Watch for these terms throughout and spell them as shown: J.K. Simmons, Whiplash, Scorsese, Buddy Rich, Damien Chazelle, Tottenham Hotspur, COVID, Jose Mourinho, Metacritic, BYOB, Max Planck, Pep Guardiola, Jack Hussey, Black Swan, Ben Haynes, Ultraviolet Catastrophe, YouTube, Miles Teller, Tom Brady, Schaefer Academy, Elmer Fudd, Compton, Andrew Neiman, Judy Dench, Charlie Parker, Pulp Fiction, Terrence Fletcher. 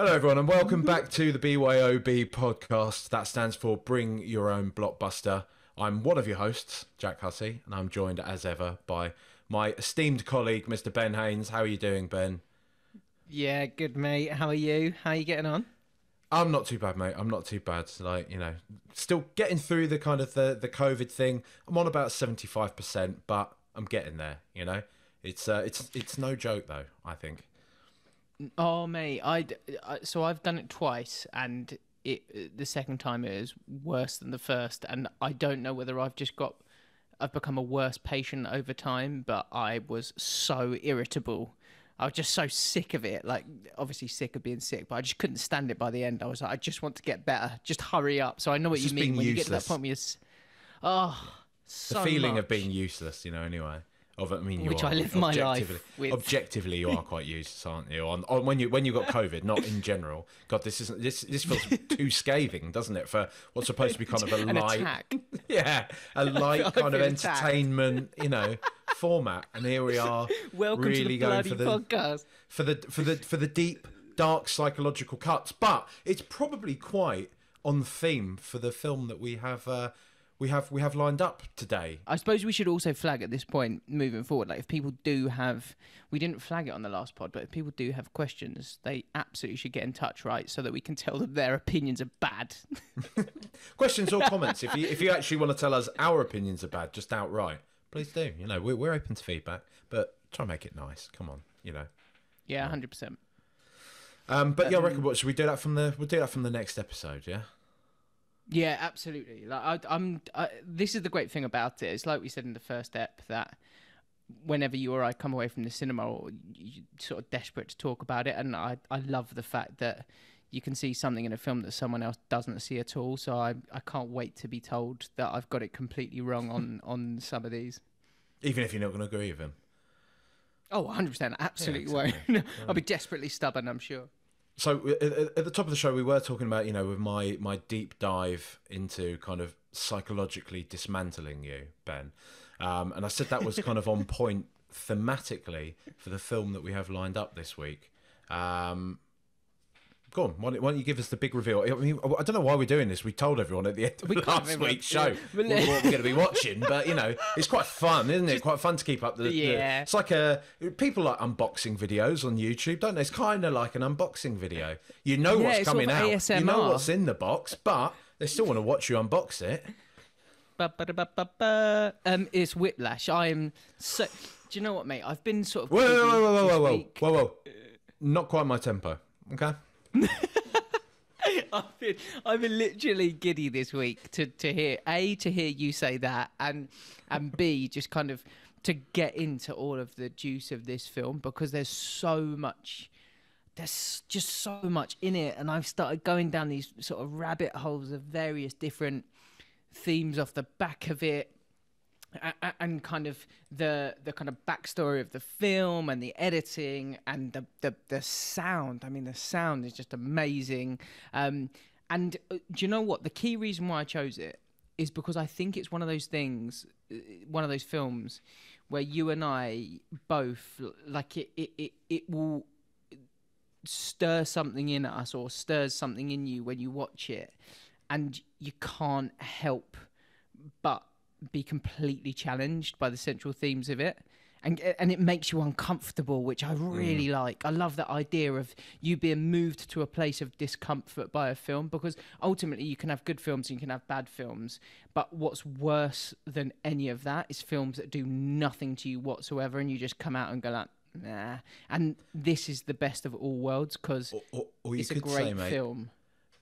Hello everyone and welcome back to the BYOB podcast. That stands for Bring Your Own Blockbuster. I'm one of your hosts, Jack Hussey, and I'm joined as ever by my esteemed colleague, Mr. Ben Haynes. How are you doing, Ben? Yeah, good mate. How are you? How are you getting on? I'm not too bad, mate. I'm not too bad. Like, you know, still getting through the kind of the COVID thing. I'm on about 75%, but I'm getting there, you know. It's no joke though, I think. Oh mate, so I've done it twice, and the second time it is worse than the first, and I don't know whether I've become a worse patient over time, but I was so irritable. I was just so sick of it, like obviously sick of being sick, but I just couldn't stand it by the end. I was like, I just want to get better, just hurry up. So I know what you mean when you get to that point where you're the feeling of being useless, you know. Anyway. Objectively, you are quite useless, aren't you? On when you got COVID, not in general. God, this feels too scathing, doesn't it? For what's supposed to be kind of a light, attack. Yeah, a light kind of entertainment, you know, format. And here we are, welcome really to the bloody podcast for the deep, dark psychological cuts. But it's probably quite on theme for the film that we have. We have lined up today. I suppose we should also flag at this point, moving forward, like if people do have, we didn't flag it on the last pod, but if people do have questions, they absolutely should get in touch, right? So that we can tell them their opinions are bad. Questions or comments, if you actually want to tell us our opinions are bad, just outright, please do. You know, we're open to feedback, but try and make it nice. Come on, you know. Yeah, 100%. But yeah, I reckon should we do that from the next episode? Yeah. Yeah, absolutely. Like this is the great thing about it. It's like we said in the first ep that whenever you or I come away from the cinema, or you're sort of desperate to talk about it, and I love the fact that you can see something in a film that someone else doesn't see at all. So I can't wait to be told that I've got it completely wrong on some of these. Even if you're not going to agree with them. Oh, 100%. Absolutely won't. Yeah, exactly. I'll be desperately stubborn, I'm sure. So at the top of the show, we were talking about, you know, with my deep dive into kind of psychologically dismantling you, Ben. And I said that was kind of on point thematically for the film that we have lined up this week. Go on, why don't you give us the big reveal? I mean, I don't know why we're doing this. We told everyone at the end of last week's show what we're going to be watching, but, you know, it's quite fun, isn't it? Just, quite fun to keep up the... Yeah. It's like people like unboxing videos on YouTube, don't they? It's kind of like an unboxing video. You know what's coming sort of out. ASMR. You know what's in the box, but they still want to watch you unbox it. It's Whiplash. I am so... Do you know what, mate? I've been sort of... Whoa. Not quite my tempo, okay? I've been literally giddy this week to hear you say that, and B, just kind of to get into all of the juice of this film, because there's just so much in it, and I've started going down these sort of rabbit holes of various different themes off the back of it, and kind of the kind of backstory of the film and the editing and the sound. I mean, the sound is just amazing. And do you know what? The key reason why I chose it is because I think it's one of those films where you and I both, like, it will stir something in us, or stirs something in you when you watch it, and you can't help but be completely challenged by the central themes of it, and it makes you uncomfortable, which I really like. I love that idea of you being moved to a place of discomfort by a film, because ultimately you can have good films and you can have bad films, but what's worse than any of that is films that do nothing to you whatsoever, and you just come out and go like, nah. And this is the best of all worlds, because it's a great film.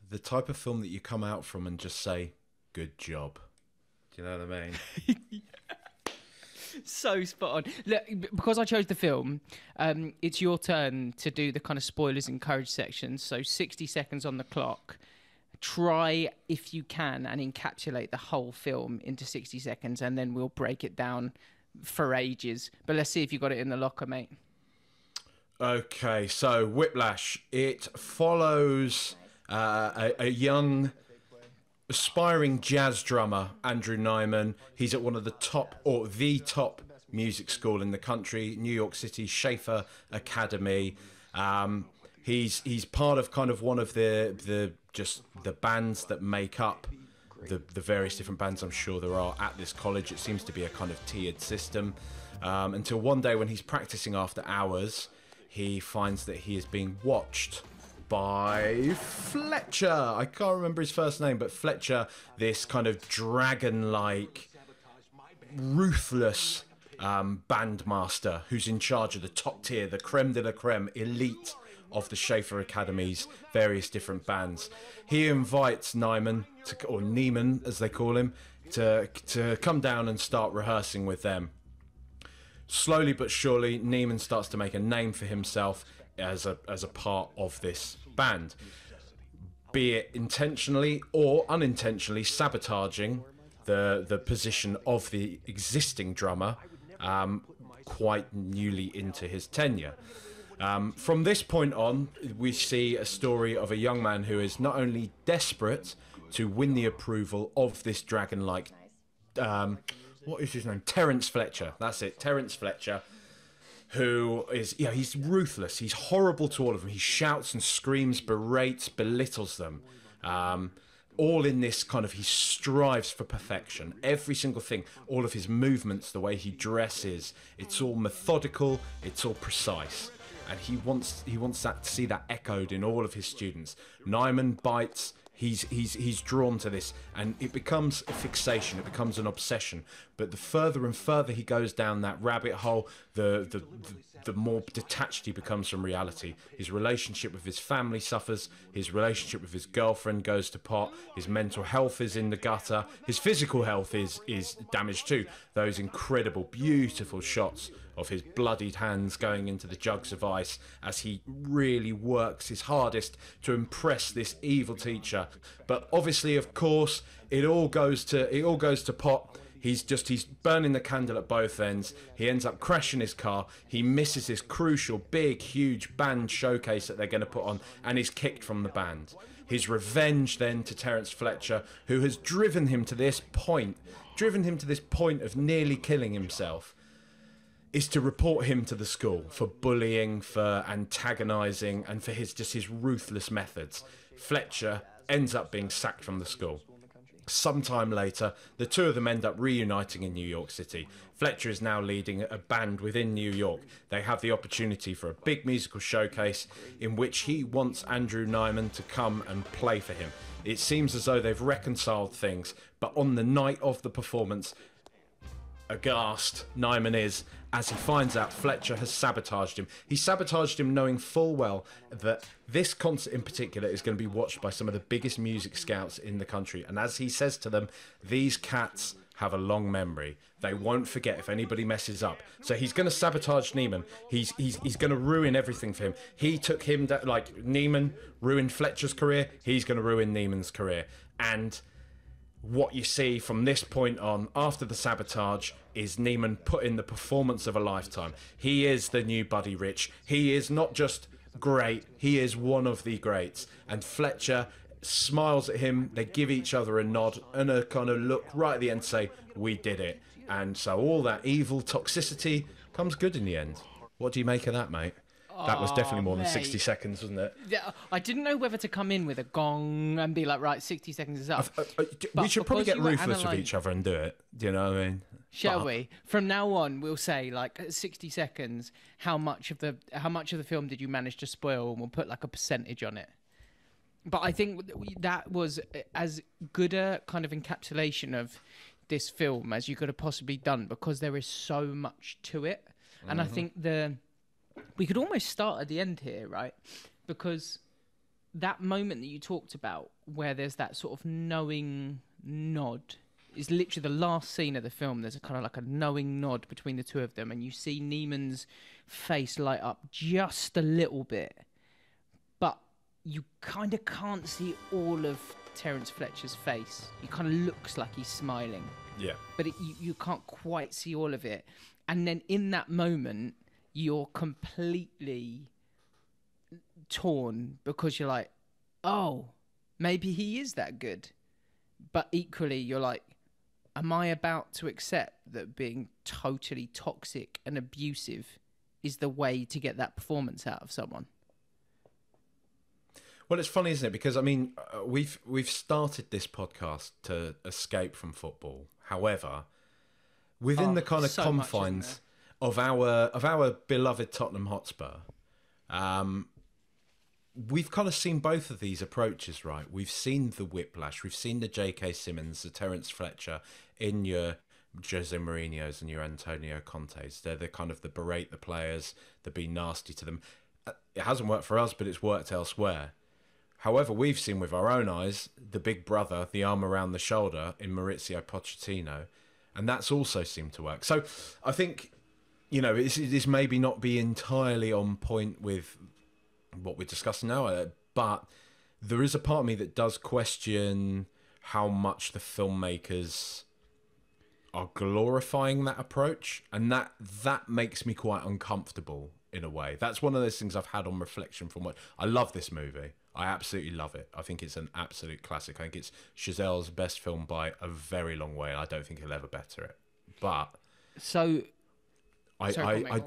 The type of film that you come out from and just say, good job. You know what I mean? So spot on. Look, because I chose the film, it's your turn to do the kind of spoilers encouraged section. So 60 seconds on the clock. Try, if you can, and encapsulate the whole film into 60 seconds, and then we'll break it down for ages. But let's see if you got it in the locker, mate. Okay, so Whiplash. It follows a young... aspiring jazz drummer Andrew Neiman. He's at one of the top, or the top, music school in the country, New York City, Schaefer Academy. He's part of kind of one of the bands that make up the various different bands I'm sure there are at this college. It seems to be a kind of tiered system until one day when he's practicing after hours, he finds that he is being watched by Fletcher. I can't remember his first name, but Fletcher, this kind of dragon-like, ruthless bandmaster who's in charge of the top tier, the creme de la creme, elite of the Schaefer Academy's various different bands. He invites Neiman, or Neiman as they call him, to come down and start rehearsing with them. Slowly but surely, Neiman starts to make a name for himself as a part of this band, be it intentionally or unintentionally sabotaging the position of the existing drummer quite newly into his tenure. From this point on, we see a story of a young man who is not only desperate to win the approval of this dragon-like, what is his name? Terrence Fletcher. That's it, Terrence Fletcher, who is, yeah, he's ruthless. He's horrible to all of them. He shouts and screams, berates, belittles them. All in this kind of, he strives for perfection. Every single thing, all of his movements, the way he dresses, it's all methodical, it's all precise. And he wants that to see that echoed in all of his students. Neiman bites. He's drawn to this, and it becomes a fixation. It becomes an obsession. But the further and further he goes down that rabbit hole, the more detached he becomes from reality. His relationship with his family suffers. His relationship with his girlfriend goes to pot. His mental health is in the gutter. His physical health is damaged too. Those incredible, beautiful shots of his bloodied hands going into the jugs of ice as he really works his hardest to impress this evil teacher. But obviously, of course, it all goes to pot. He's burning the candle at both ends. He ends up crashing his car. He misses this crucial, big, huge band showcase that they're going to put on, and is kicked from the band. His revenge then to Terrence Fletcher, who has driven him to this point of nearly killing himself, is to report him to the school for bullying, for antagonising, and for his ruthless methods. Fletcher ends up being sacked from the school. Sometime later, the two of them end up reuniting in New York City. Fletcher is now leading a band within New York. They have the opportunity for a big musical showcase in which he wants Andrew Neiman to come and play for him. It seems as though they've reconciled things, but on the night of the performance, aghast Neiman is as he finds out Fletcher has sabotaged him. He sabotaged him knowing full well that this concert in particular is going to be watched by some of the biggest music scouts in the country. And as he says to them, these cats have a long memory. They won't forget if anybody messes up. So he's going to sabotage Neiman. He's going to ruin everything for him. He took him down, like Neiman ruined Fletcher's career. He's going to ruin Neiman's career. And what you see from this point on, after the sabotage, is Neiman put in the performance of a lifetime. He is the new Buddy Rich. He is not just great, he is one of the greats. And Fletcher smiles at him. They give each other a nod and a kind of look right at the end to say, we did it. And so all that evil toxicity comes good in the end. What do you make of that, mate? That was definitely more than 60 seconds, wasn't it? Yeah, I didn't know whether to come in with a gong and be like, right, 60 seconds is up. We should probably get ruthless with each other and do it. Do you know what I mean? Shall we? From now on, we'll say like 60 seconds. How much of the film did you manage to spoil? And we'll put like a percentage on it. But I think that was as good a kind of encapsulation of this film as you could have possibly done, because there is so much to it, and I think we could almost start at the end here, right? Because that moment that you talked about where there's that sort of knowing nod is literally the last scene of the film. There's a kind of like a knowing nod between the two of them, and you see Neiman's face light up just a little bit, but you kind of can't see all of Terrence Fletcher's face. He kind of looks like he's smiling. Yeah. But you can't quite see all of it. And then in that moment, you're completely torn, because you're like, oh, maybe he is that good. But equally, you're like, am I about to accept that being totally toxic and abusive is the way to get that performance out of someone? Well, it's funny, isn't it? Because I mean, we've started this podcast to escape from football. However, within the kind of so confines much, of our beloved Tottenham Hotspur, we've kind of seen both of these approaches, right? We've seen the Whiplash, we've seen the J.K. Simmons, the Terrence Fletcher, in your Jose Mourinho's and your Antonio Conte's. They're the kind of the berate the players, the be nasty to them. It hasn't worked for us, but it's worked elsewhere. However, we've seen with our own eyes the big brother, the arm around the shoulder in Mauricio Pochettino, and that's also seemed to work. So I think, you know, this maybe not be entirely on point with what we're discussing now, but there is a part of me that does question how much the filmmakers are glorifying that approach, and that makes me quite uncomfortable in a way. That's one of those things I've had on reflection from what I love this movie. I absolutely love it. I think it's an absolute classic. I think it's Chazelle's best film by a very long way, and I don't think he'll ever better it. But so I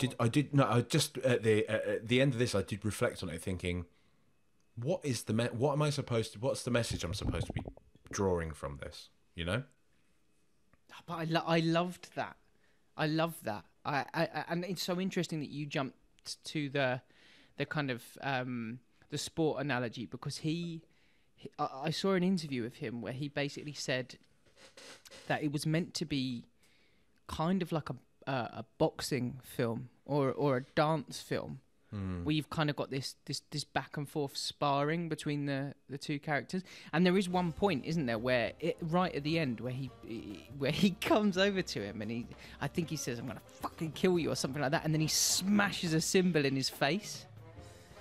just at the end of this, I did reflect on it, thinking, what's the message I'm supposed to be drawing from this? You know. But I loved that. I love that. And it's so interesting that you jumped to the kind of the sport analogy, because I saw an interview of him where he basically said that it was meant to be kind of like a boxing film or a dance film. Mm. Where you've kind of got this back and forth sparring between the two characters, and there is one point, isn't there, where right at the end where he comes over to him and I think he says, "I'm gonna fucking kill you" or something like that, and then he smashes a cymbal in his face.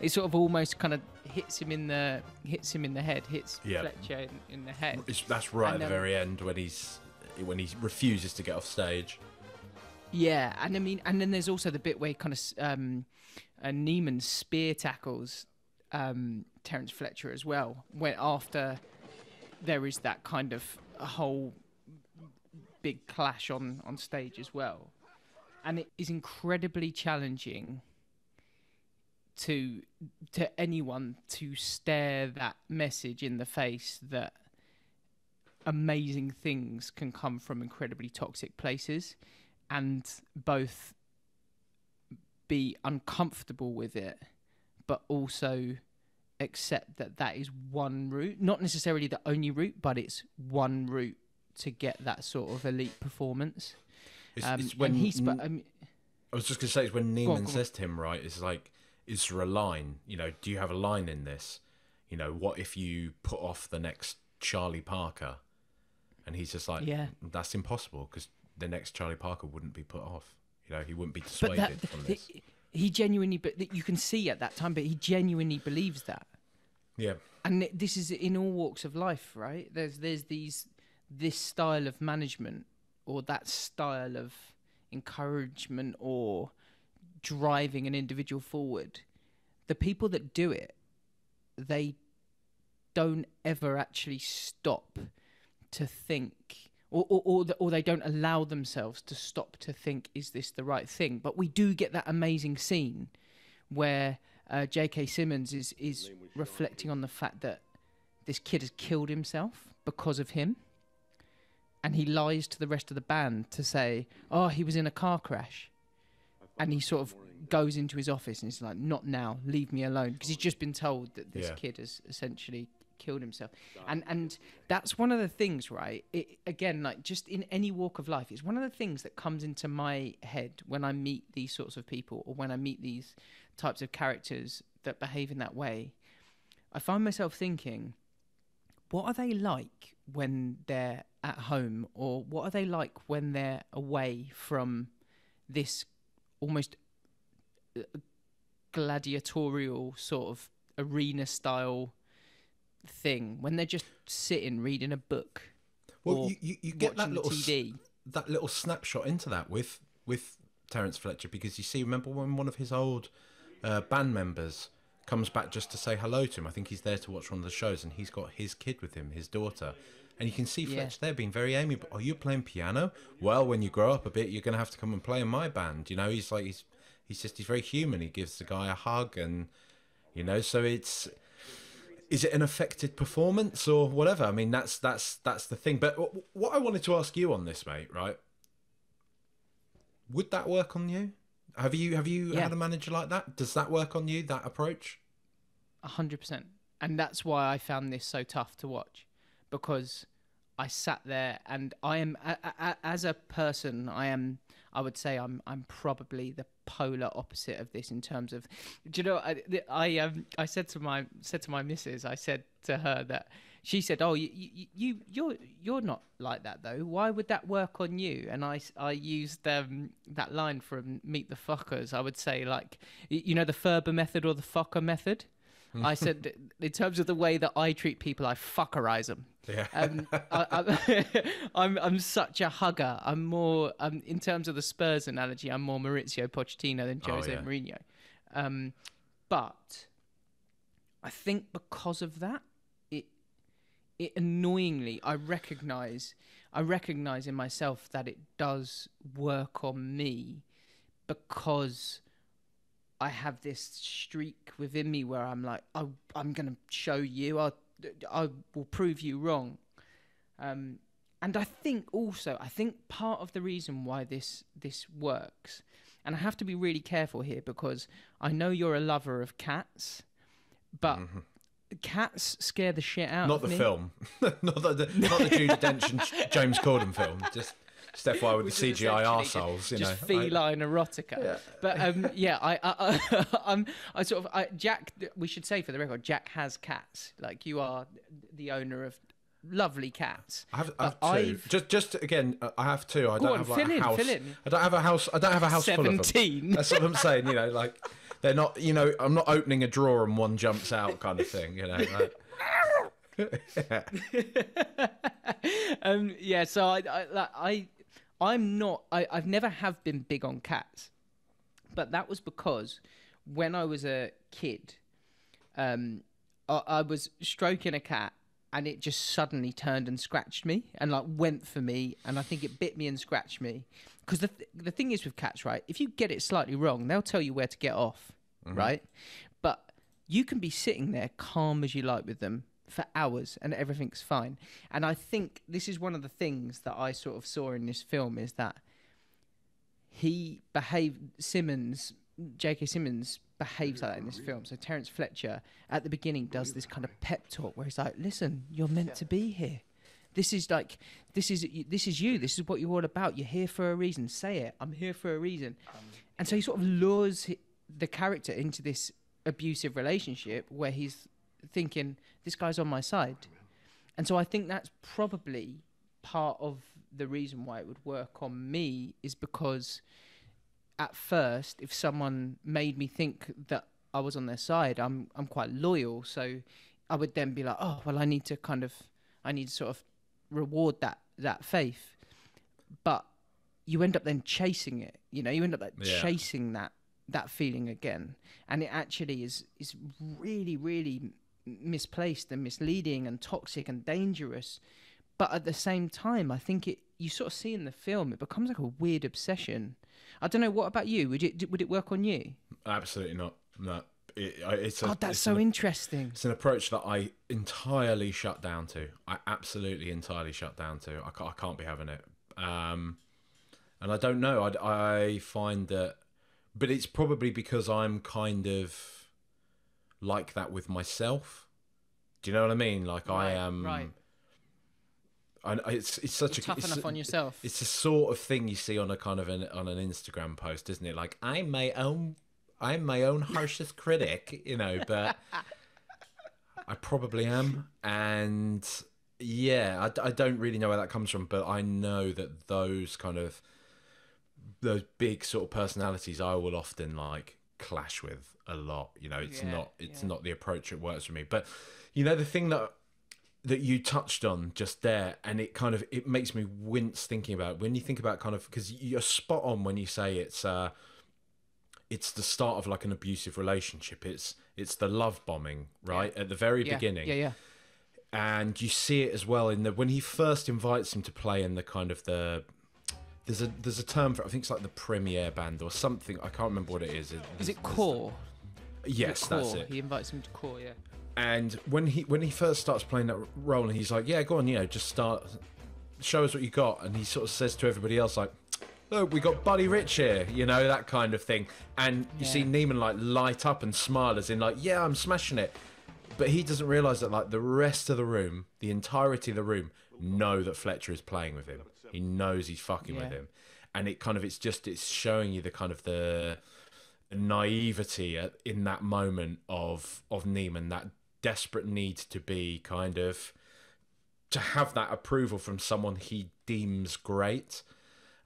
It sort of almost kind of hits him in the head, Fletcher in the head. That's right at the very end when he refuses to get off stage. Yeah, and I mean, and then there's also the bit where he kind of Neiman spear tackles Terrence Fletcher as well. When after there is that kind of a whole big clash on stage as well, and it is incredibly challenging to anyone to stare that message in the face that amazing things can come from incredibly toxic places. And both be uncomfortable with it, but also accept that is one route. Not necessarily the only route, but it's one route to get that sort of elite performance. It's when I was just going to say, it's when Neiman says to him, right, it's like, is there a line? You know, do you have a line in this? You know, what if you put off the next Charlie Parker? And he's just like, yeah, that's impossible, because the next Charlie Parker wouldn't be put off. You know, he wouldn't be dissuaded from this. He genuinely, but you can see at that time, but he genuinely believes that. Yeah. And this is in all walks of life, right? There's this style of management, or that style of encouragement or driving an individual forward. The people that do it, they don't ever actually stop to think. Or they don't allow themselves to stop to think, is this the right thing? But we do get that amazing scene where J.K. Simmons is reflecting on the fact that this kid has killed himself because of him, and he lies to the rest of the band to say, oh, he was in a car crash. And he sort of goes into his office and he's like, not now, leave me alone, because he's just been told that this kid has essentially killed himself. And that's one of the things, right? It, again, like just in any walk of life, it's one of the things that comes into my head when I meet these sorts of people, or when I meet these types of characters that behave in that way. I find myself thinking, what are they like when they're at home, or what are they like when they're away from this almost gladiatorial sort of arena style thing, when they're just sitting reading a book? Well, you get that little TV. That little snapshot into that with Terrence Fletcher, because you see, remember when one of his old band members comes back just to say hello to him? I think he's there to watch one of the shows, and he's got his kid with him, his daughter, and you can see Fletcher there being very amiable. Oh, you're playing piano? Well, when you grow up a bit, you're going to have to come and play in my band. You know, he's like, he's very human. He gives the guy a hug, and you know, so it's. is it an affected performance or whatever? I mean, that's the thing. But what I wanted to ask you on this, mate, right? Would that work on you? Have you had a manager like that? Does that work on you, that approach? 100%. And that's why I found this so tough to watch, because I sat there and I am, as a person, I would say I'm probably the polar opposite of this in terms of, do you know, I said to my missus, I said to her that, she said, oh, you're not like that though. Why would that work on you? And I used that line from Meet the Fockers. I would say, like, you know, the Ferber method or the Focker method. I said, in terms of the way that I treat people, I fuckerize them. Yeah. I'm such a hugger. I'm more, in terms of the Spurs analogy, I'm more Mauricio Pochettino than Jose Mourinho. But I think because of that, it annoyingly, I recognize in myself that it does work on me, because I have this streak within me where I'm like, I'm going to show you, I will prove you wrong. And I think part of the reason why this works, and I have to be really careful here because I know you're a lover of cats, but cats scare the shit out of me. Not the Judy Dench and James Corden film, just FYI with the CGI arseholes, you know. Just feline erotica. Yeah. But Jack, we should say for the record, Jack has cats. Like, you are the owner of lovely cats. I have two. Just again, I have two. I don't have like a house. I don't have a house. I don't have a house 17. Full of them. That's what I'm saying. You know, like, they're not. You know, I'm not opening a drawer and one jumps out kind of thing. You know. Like. So I've never have been big on cats, but that was because when I was a kid, I was stroking a cat and it just suddenly turned and scratched me and like went for me, and I think it bit me and scratched me, because the thing is with cats, right, if you get it slightly wrong, they'll tell you where to get off, right? But you can be sitting there calm as you like with them for hours and everything's fine. And I think this is one of the things that I sort of saw in this film, is that he behaved, J.K. Simmons behaves like that in this film. So Terrence Fletcher at the beginning does this kind of pep talk where he's like, listen, you're meant to be here. This is you. This is what you're all about. You're here for a reason. Say it. I'm here for a reason. And so he sort of lures the character into this abusive relationship where he's thinking, this guy's on my side. And so I think that's probably part of the reason why it would work on me, is because at first, if someone made me think that I was on their side, I'm quite loyal, so I would then be like, oh well, I need to sort of reward that faith. But you end up then chasing it, you know, you end up like chasing that feeling again, and it actually is really, really misplaced and misleading and toxic and dangerous. But at the same time, I think you sort of see in the film, it becomes like a weird obsession. I don't know, what about you? Would it work on you? Absolutely not. No, interesting. It's an approach that I entirely shut down to. I absolutely entirely shut down to. I can't be having it. And I don't know. I find that, but it's probably because I'm kind of like that with myself. Do you know what I mean? Like, I am. Right. And it's such a tough enough on yourself. It's the sort of thing you see on a kind of on an Instagram post, isn't it? Like, I'm my own harshest critic, you know. But I probably am, and yeah, I don't really know where that comes from, but I know that those big sort of personalities I will often like clash with a lot, you know. It's not the approach that works for me. But you know, the thing that you touched on just there, and it makes me wince thinking about it. When you think about because you're spot on when you say it's the start of like an abusive relationship. It's the love bombing, right? At the very beginning. Yeah. And you see it as well in when he first invites him to play in the kind of the, there's a term for it. I think it's like the Premier Band or something. I can't remember what it is. Is it core? Yes, that's it. He invites him to core, yeah. And when he first starts playing that role, and he's like, yeah, go on, you know, just start, show us what you got. And he sort of says to everybody else, like, look, we got Buddy Rich here, you know, that kind of thing. And you see Neiman, like, light up and smile as in, like, yeah, I'm smashing it. But he doesn't realise that, like, the rest of the room, the entirety of the room, know that Fletcher is playing with him. He knows he's fucking with him. And it kind of, it's just, it's showing you the kind of the naivety in that moment of Neiman, that desperate need to be kind of, to have that approval from someone he deems great.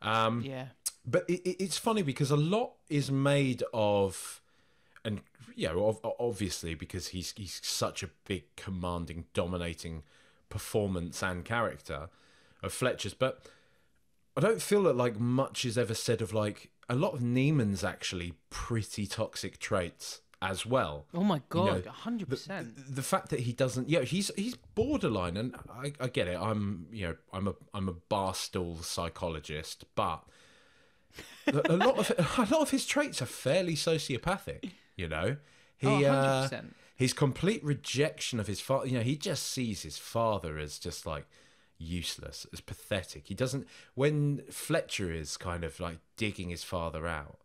But it's funny because a lot is made of, and you know, obviously because he's such a big, commanding, dominating performance and character of Fletcher's, but I don't feel that like much is ever said of like a lot of Neiman's actually pretty toxic traits as well. Oh my god, 100%. The fact that he doesn't, yeah, he's borderline, and I get it. I'm, you know, I'm a barstool psychologist, but a lot of his traits are fairly sociopathic. You know, he 100%. His complete rejection of his father. You know, he just sees his father as just like useless, as pathetic. He doesn't, when Fletcher is kind of like digging his father out,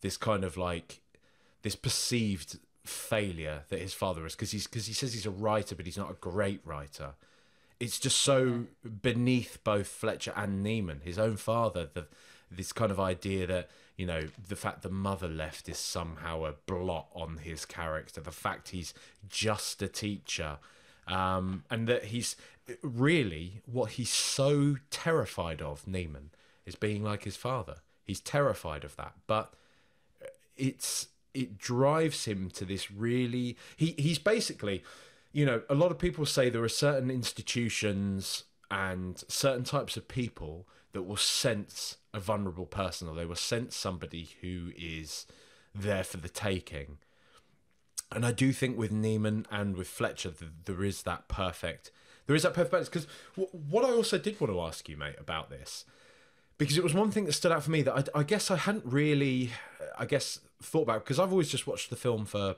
this kind of like this perceived failure that his father is, because he says he's a writer but he's not a great writer. It's just so beneath both Fletcher and Neiman, his own father, this kind of idea that, you know, the fact the mother left is somehow a blot on his character, the fact he's just a teacher, and that he's really, what he's so terrified of, Neiman, is being like his father. He's terrified of that, but it drives him to this really, he's basically, you know, a lot of people say there are certain institutions and certain types of people that will sense a vulnerable person, or they will sense somebody who is there for the taking. And I do think with Neiman and with Fletcher, there is that perfect balance. Because what I also did want to ask you, mate, about this, because it was one thing that stood out for me that I guess I hadn't really, thought about, because I've always just watched the film for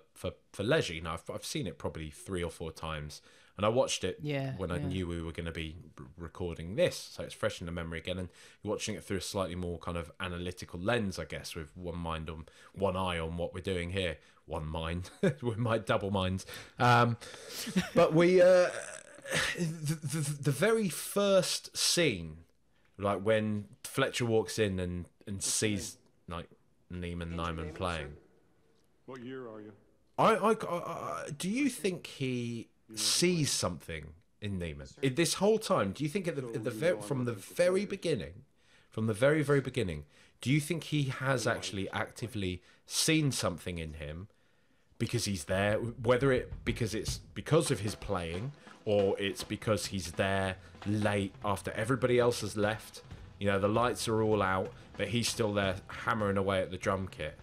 leisure. You know, I've seen it probably 3 or 4 times, and I watched it when I knew we were going to be recording this, so it's fresh in the memory again. And you're watching it through a slightly more kind of analytical lens, I guess, with one eye on what we're doing here. One mind, with my double minds. But we, the very first scene, like when Fletcher walks in and sees like Neiman playing. What year are you? Do you think he sees something in Neiman this whole time? Do you think from the very, very beginning, do you think he has actually actively seen something in him because he's there, whether it's because of his playing or it's because he's there late after everybody else has left? You know, the lights are all out, but he's still there hammering away at the drum kit.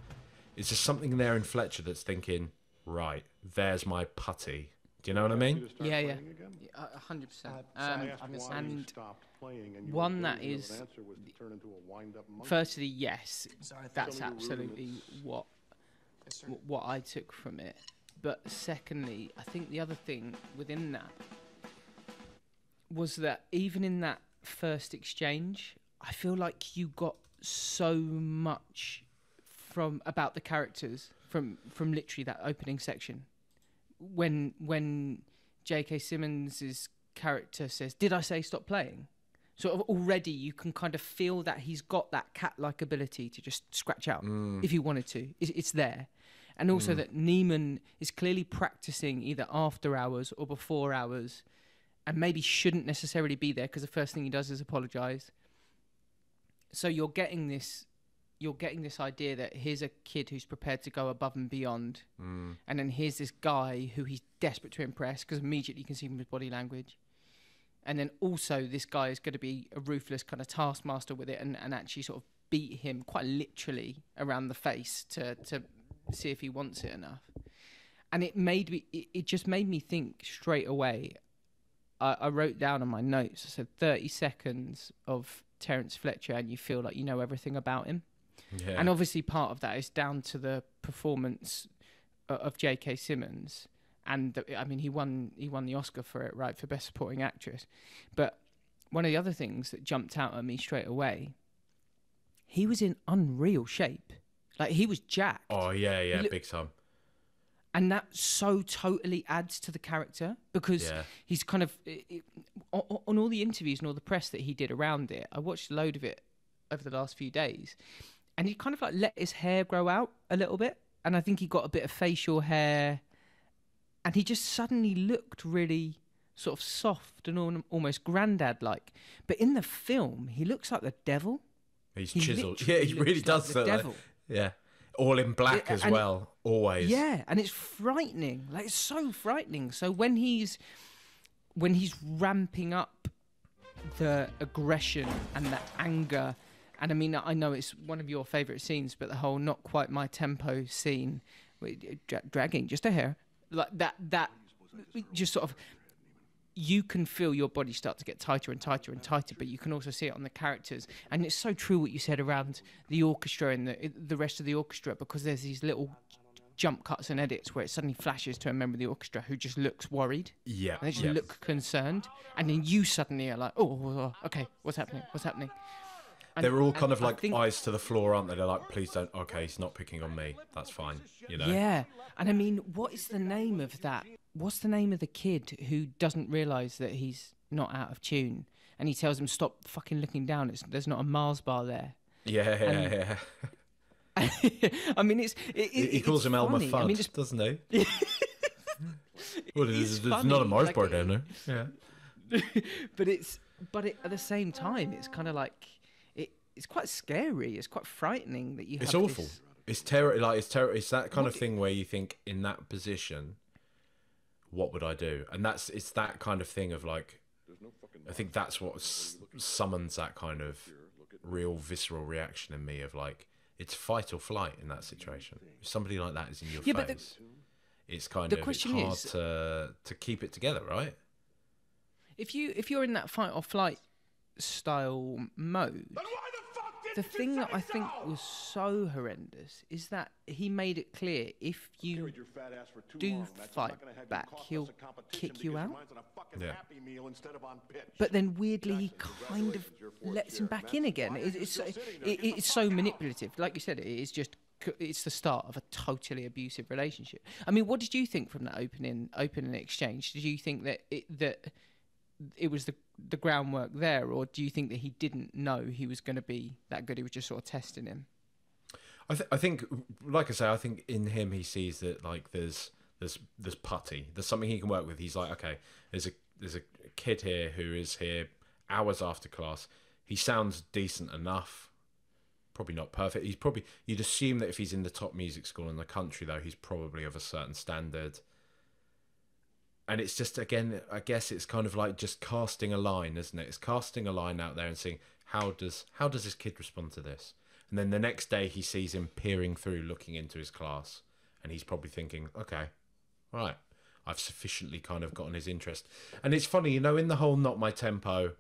Is there something there in Fletcher that's thinking, right, there's my putty? Do you know what I mean? Yeah. 100%. And one that is, firstly, yes, that's absolutely what I took from it. But secondly, I think the other thing within that was that even in that first exchange, I feel like you got so much about the characters from literally that opening section, when J.K. Simmons's character says, "Did I say stop playing?" Sort of already you can kind of feel that he's got that cat-like ability to just scratch out if he wanted to. It's there, and also that Neiman is clearly practicing either after hours or before hours, and maybe shouldn't necessarily be there because the first thing he does is apologise. So you're getting this idea that here's a kid who's prepared to go above and beyond, and then here's this guy who he's desperate to impress because immediately you can see him with body language, and then also this guy is going to be a ruthless kind of taskmaster with it and actually sort of beat him quite literally around the face to see if he wants it enough. And it just made me think straight away. I wrote down on my notes, I said 30 seconds of Terrence Fletcher and you feel like you know everything about him. Yeah. And obviously part of that is down to the performance of J.K. Simmons and I mean he won the Oscar for it, right, for Best Supporting Actress. But one of the other things that jumped out at me straight away, he was in unreal shape. Like, he was jacked. Oh yeah, yeah, big time. And that so totally adds to the character, because he's kind of, on all the interviews and all the press that he did around it, I watched a load of it over the last few days, and he kind of like let his hair grow out a little bit, and I think he got a bit of facial hair, and he just suddenly looked really sort of soft and almost granddad-like. But in the film, he looks like the devil. He's chiseled. Yeah, he really does. The devil. Yeah. All in black as well, always. Yeah, and it's frightening. Like, it's so frightening. So when he's ramping up the aggression and the anger, and I mean, I know it's one of your favourite scenes, but the whole "not quite my tempo" scene, dragging just a hair, like that just sort of, you can feel your body start to get tighter and tighter and tighter, but you can also see it on the characters. And it's so true what you said around the orchestra and the rest of the orchestra, because there's these little jump cuts and edits where it suddenly flashes to a member of the orchestra who just looks worried. Yeah. And they just look concerned. And then you suddenly are like, oh, okay, what's happening? What's happening? And they're all kind of like eyes to the floor, aren't they? They're like, please don't, okay, he's not picking on me. That's fine, you know? Yeah. And I mean, what is the name of that? What's the name of the kid who doesn't realise that he's not out of tune? And he tells him, stop fucking looking down. There's not a Mars bar there. Yeah. I mean, he calls him Elmer Fudd, I mean, doesn't he? Well, there's not a Mars bar down there. Yeah. But at the same time, it's kind of like, it's quite scary. It's quite frightening that you have. It's awful. This... It's terror. Like, it's terror. It's that kind of thing where you think, in that position, what would I do? And it's that kind of thing of like, I think that's what summons that kind of real visceral reaction in me of like, it's fight or flight in that situation. If somebody like that is in your face, it's kind of hard to keep it together, right? If you're in that fight or flight style mode, but why the fuck did the thing that I think was so horrendous is that he made it clear, if you do fight back, he'll kick you out. Yeah. But then weirdly, he kind of lets him back in again. It's so manipulative. Like you said, it's the start of a totally abusive relationship. I mean, what did you think from that opening exchange? Did you think that it was the groundwork there, or do you think that he didn't know he was going to be that good, he was just sort of testing him? I think like I say, I think in him he sees that, like, there's putty, there's something he can work with. He's like, okay, there's a kid here who is here hours after class, he sounds decent enough, probably not perfect, you'd assume that if he's in the top music school in the country, though, he's probably of a certain standard. And it's just, again, I guess it's kind of like just casting a line, isn't it? It's casting a line out there and seeing how does this kid respond to this? And then the next day he sees him peering through, looking into his class, and he's probably thinking, okay, all right, I've sufficiently kind of gotten his interest. And it's funny, you know, in the whole "not my tempo"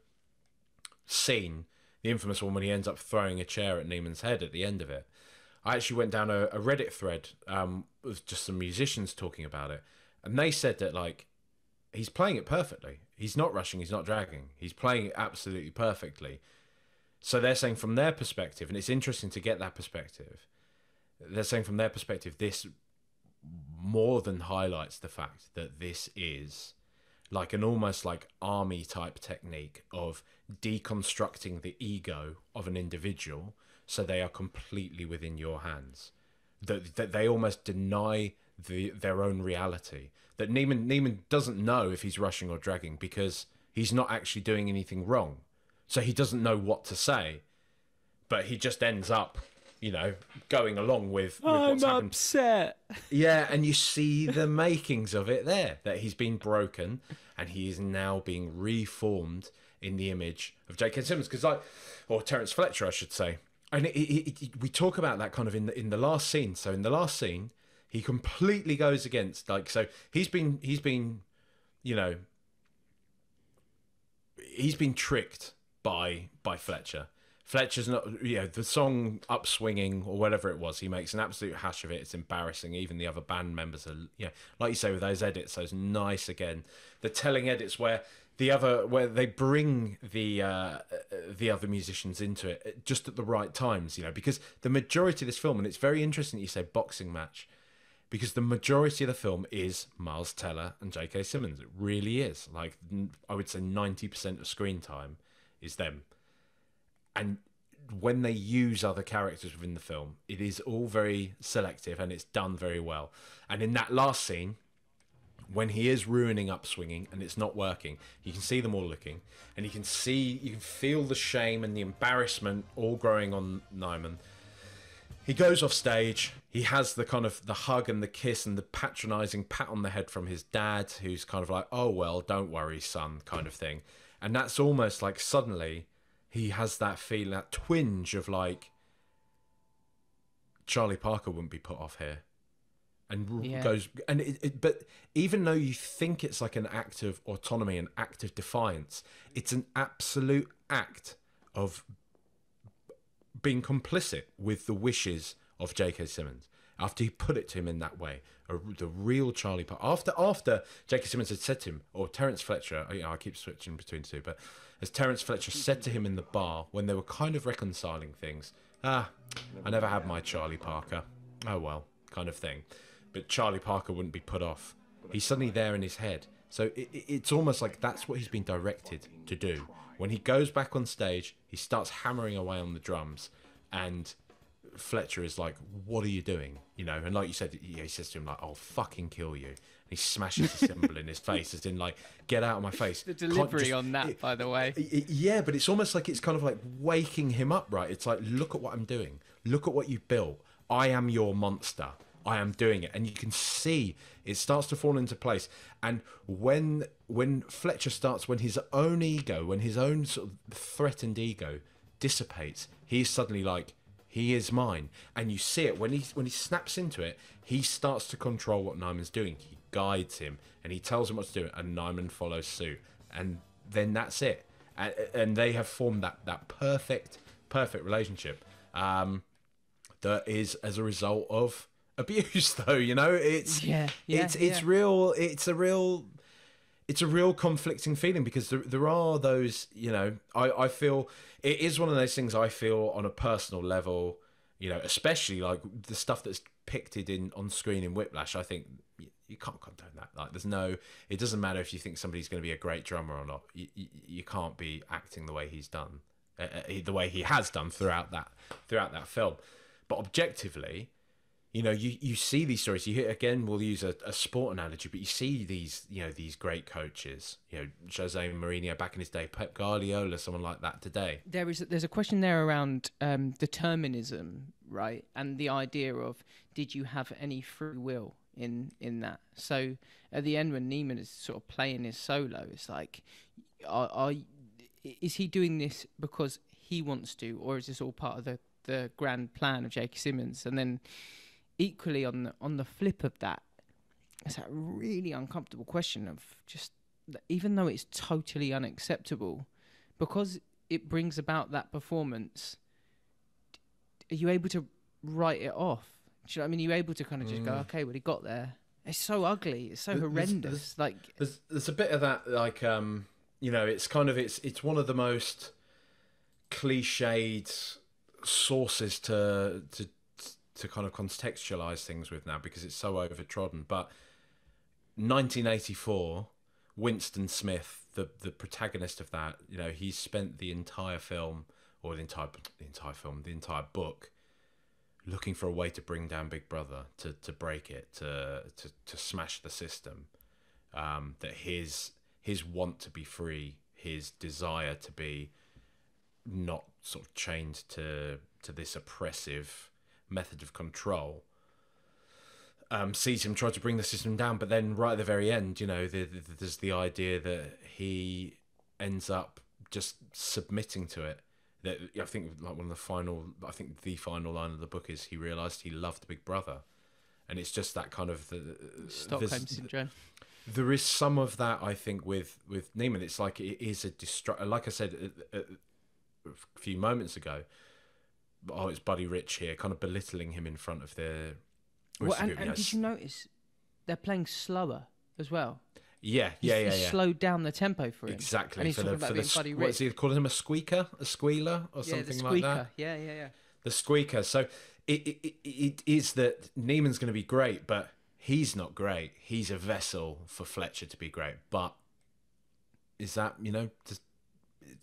scene, the infamous one when he ends up throwing a chair at Neiman's head at the end of it, I actually went down a Reddit thread with just some musicians talking about it. And they said that, like, he's playing it perfectly. He's not rushing, he's not dragging. He's playing it absolutely perfectly. So they're saying from their perspective, and it's interesting to get that perspective, they're saying from their perspective, this more than highlights the fact that this is like an almost like army type technique of deconstructing the ego of an individual so they are completely within your hands. That they almost deny their own reality. That Neiman doesn't know if he's rushing or dragging because he's not actually doing anything wrong, so he doesn't know what to say, but he just ends up, you know, going along with what's happened. I'm upset. Yeah, and you see the makings of it there, that he's been broken and he is now being reformed in the image of J.K. Simmons, or Terrence Fletcher, I should say. And we talk about that kind of in the last scene. So in the last scene, he completely goes against, like, so he's been, you know, he's been tricked by Fletcher, Fletcher's not, you know, the song Upswinging or whatever it was, he makes an absolute hash of it. It's embarrassing. Even the other band members are, you know, like you say, with those edits, those nice, again, the telling edits where the other, where they bring the other musicians into it just at the right times, you know, because the majority of this film, and it's very interesting that you say boxing match, because the majority of the film is Miles Teller and J.K. Simmons. It really is. Like, I would say 90% of screen time is them. And when they use other characters within the film, it is all very selective and it's done very well. And in that last scene, when he is ruining Upswinging and it's not working, you can see them all looking, and you can see, you can feel the shame and the embarrassment all growing on Neiman. He goes off stage. He has the kind of the hug and the kiss and the patronising pat on the head from his dad, who's kind of like, "Oh well, don't worry, son," kind of thing. And that's almost like suddenly he has that feeling, that twinge of like, Charlie Parker wouldn't be put off here. And yeah, goes, and but even though you think it's like an act of autonomy, an act of defiance, it's an absolute act of being complicit with the wishes of J.K. Simmons. After he put it to him in that way, the real Charlie Parker, after J.K. Simmons had said to him, or Terrence Fletcher, you know, I keep switching between the two, but as Terrence Fletcher said to him in the bar when they were kind of reconciling things, "Ah, I never had my Charlie Parker. Oh well," kind of thing. But Charlie Parker wouldn't be put off. He's suddenly there in his head. So it's almost like that's what he's been directed to do. When he goes back on stage, he starts hammering away on the drums, and Fletcher is like, "What are you doing?" You know, and like you said, he says to him like, "I'll fucking kill you." And he smashes the cymbal in his face, as in like, "Get out of my face." The delivery on that, by the way. Yeah, but it's almost like it's kind of like waking him up, right? It's like, look at what I'm doing. Look at what you built. I am your monster. I am doing it. And you can see it starts to fall into place. And when Fletcher starts, when his own ego, when his own sort of threatened ego dissipates, he's suddenly like, he is mine. And you see it when he snaps into it, he starts to control what Neiman's doing. He guides him and he tells him what to do, and Neiman follows suit. And then that's it. And they have formed that perfect relationship that is as a result of abuse, though, you know. It's real. It's a real conflicting feeling, because there are those, you know, I feel it is one of those things I feel on a personal level, you know, especially like the stuff that's depicted on screen in Whiplash. I think you can't condone that. Like, there's no, it doesn't matter if you think somebody's going to be a great drummer or not. You can't be acting the way he's done, the way he has done throughout that film. But objectively, you know, you see these stories. You hear, again, we'll use a sport analogy, but you see these, you know, these great coaches, you know, Jose Mourinho back in his day, Pep Guardiola, someone like that today. There's a question there around determinism, right? And the idea of, did you have any free will in that? So at the end, when Neiman is sort of playing his solo, it's like, is he doing this because he wants to, or is this all part of the grand plan of J.K. Simmons? And then, equally, on the flip of that, it's that really uncomfortable question of just, even though it's totally unacceptable, because it brings about that performance, are you able to write it off? Do you know what I mean? Are you able to kind of just go, okay, well, he got there. It's so ugly. It's so horrendous. Like, there's a bit of that, like, you know, it's kind of, it's one of the most cliched sources to kind of contextualize things with now, because it's so overtrodden. But 1984, Winston Smith, the protagonist of that, you know, he spent the entire film, or the entire book, looking for a way to bring down Big Brother, to break it, to smash the system. That his want to be free, his desire to be not sort of chained to this oppressive method of control, sees him try to bring the system down. But then right at the very end, you know, there's the idea that he ends up just submitting to it. That, I think, like, the final line of the book is, he realised he loved Big Brother. And it's just that kind of Stockholm syndrome. There is some of that, I think, with Neiman. It's like, it is a like I said a few moments ago. Oh, it's Buddy Rich here, kind of belittling him in front of their... Well, and did you notice they're playing slower as well? Yeah. Slowed down the tempo for him. Exactly. And he's talking about being Buddy Rich. What is he calling him? A squeaker? A squealer? Or something like that? Yeah. The squeaker. So it is that Neiman's going to be great, but he's not great. He's a vessel for Fletcher to be great. But is that,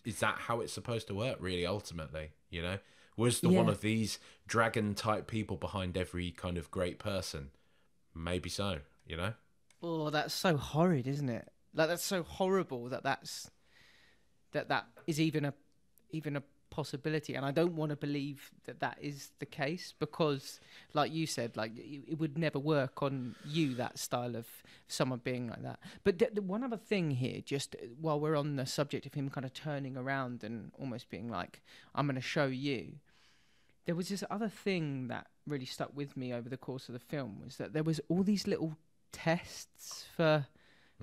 is that how it's supposed to work, really, ultimately, Was the one of these dragon-type people behind every kind of great person? Maybe so, Oh, that's so horrid, isn't it? Like, that's so horrible that is even a possibility. And I don't want to believe that is the case because, like you said, like it would never work on you, that style of someone being like that. But the one other thing here, just while we're on the subject of him kind of turning around and almost being like, I'm going to show you. There was this other thing that really stuck with me over the course of the film was that there was all these little tests for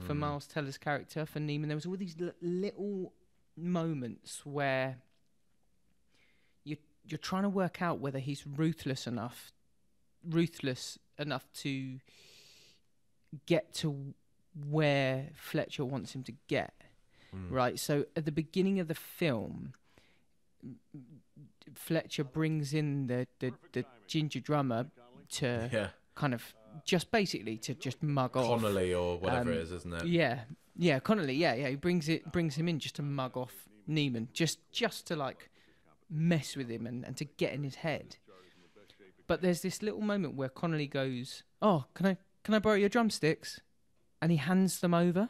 Miles Teller's character, for Neiman. There was all these little moments where you're trying to work out whether he's ruthless enough to get to where Fletcher wants him to get, right? So at the beginning of the film... Fletcher brings in the ginger drummer to kind of just basically to just mug Connolly off Connolly or whatever it is, isn't it? Yeah, Connolly. Yeah, he brings him in just to mug off Neiman, just to like mess with him and to get in his head. But there's this little moment where Connolly goes, "Oh, can I borrow your drumsticks?" and he hands them over.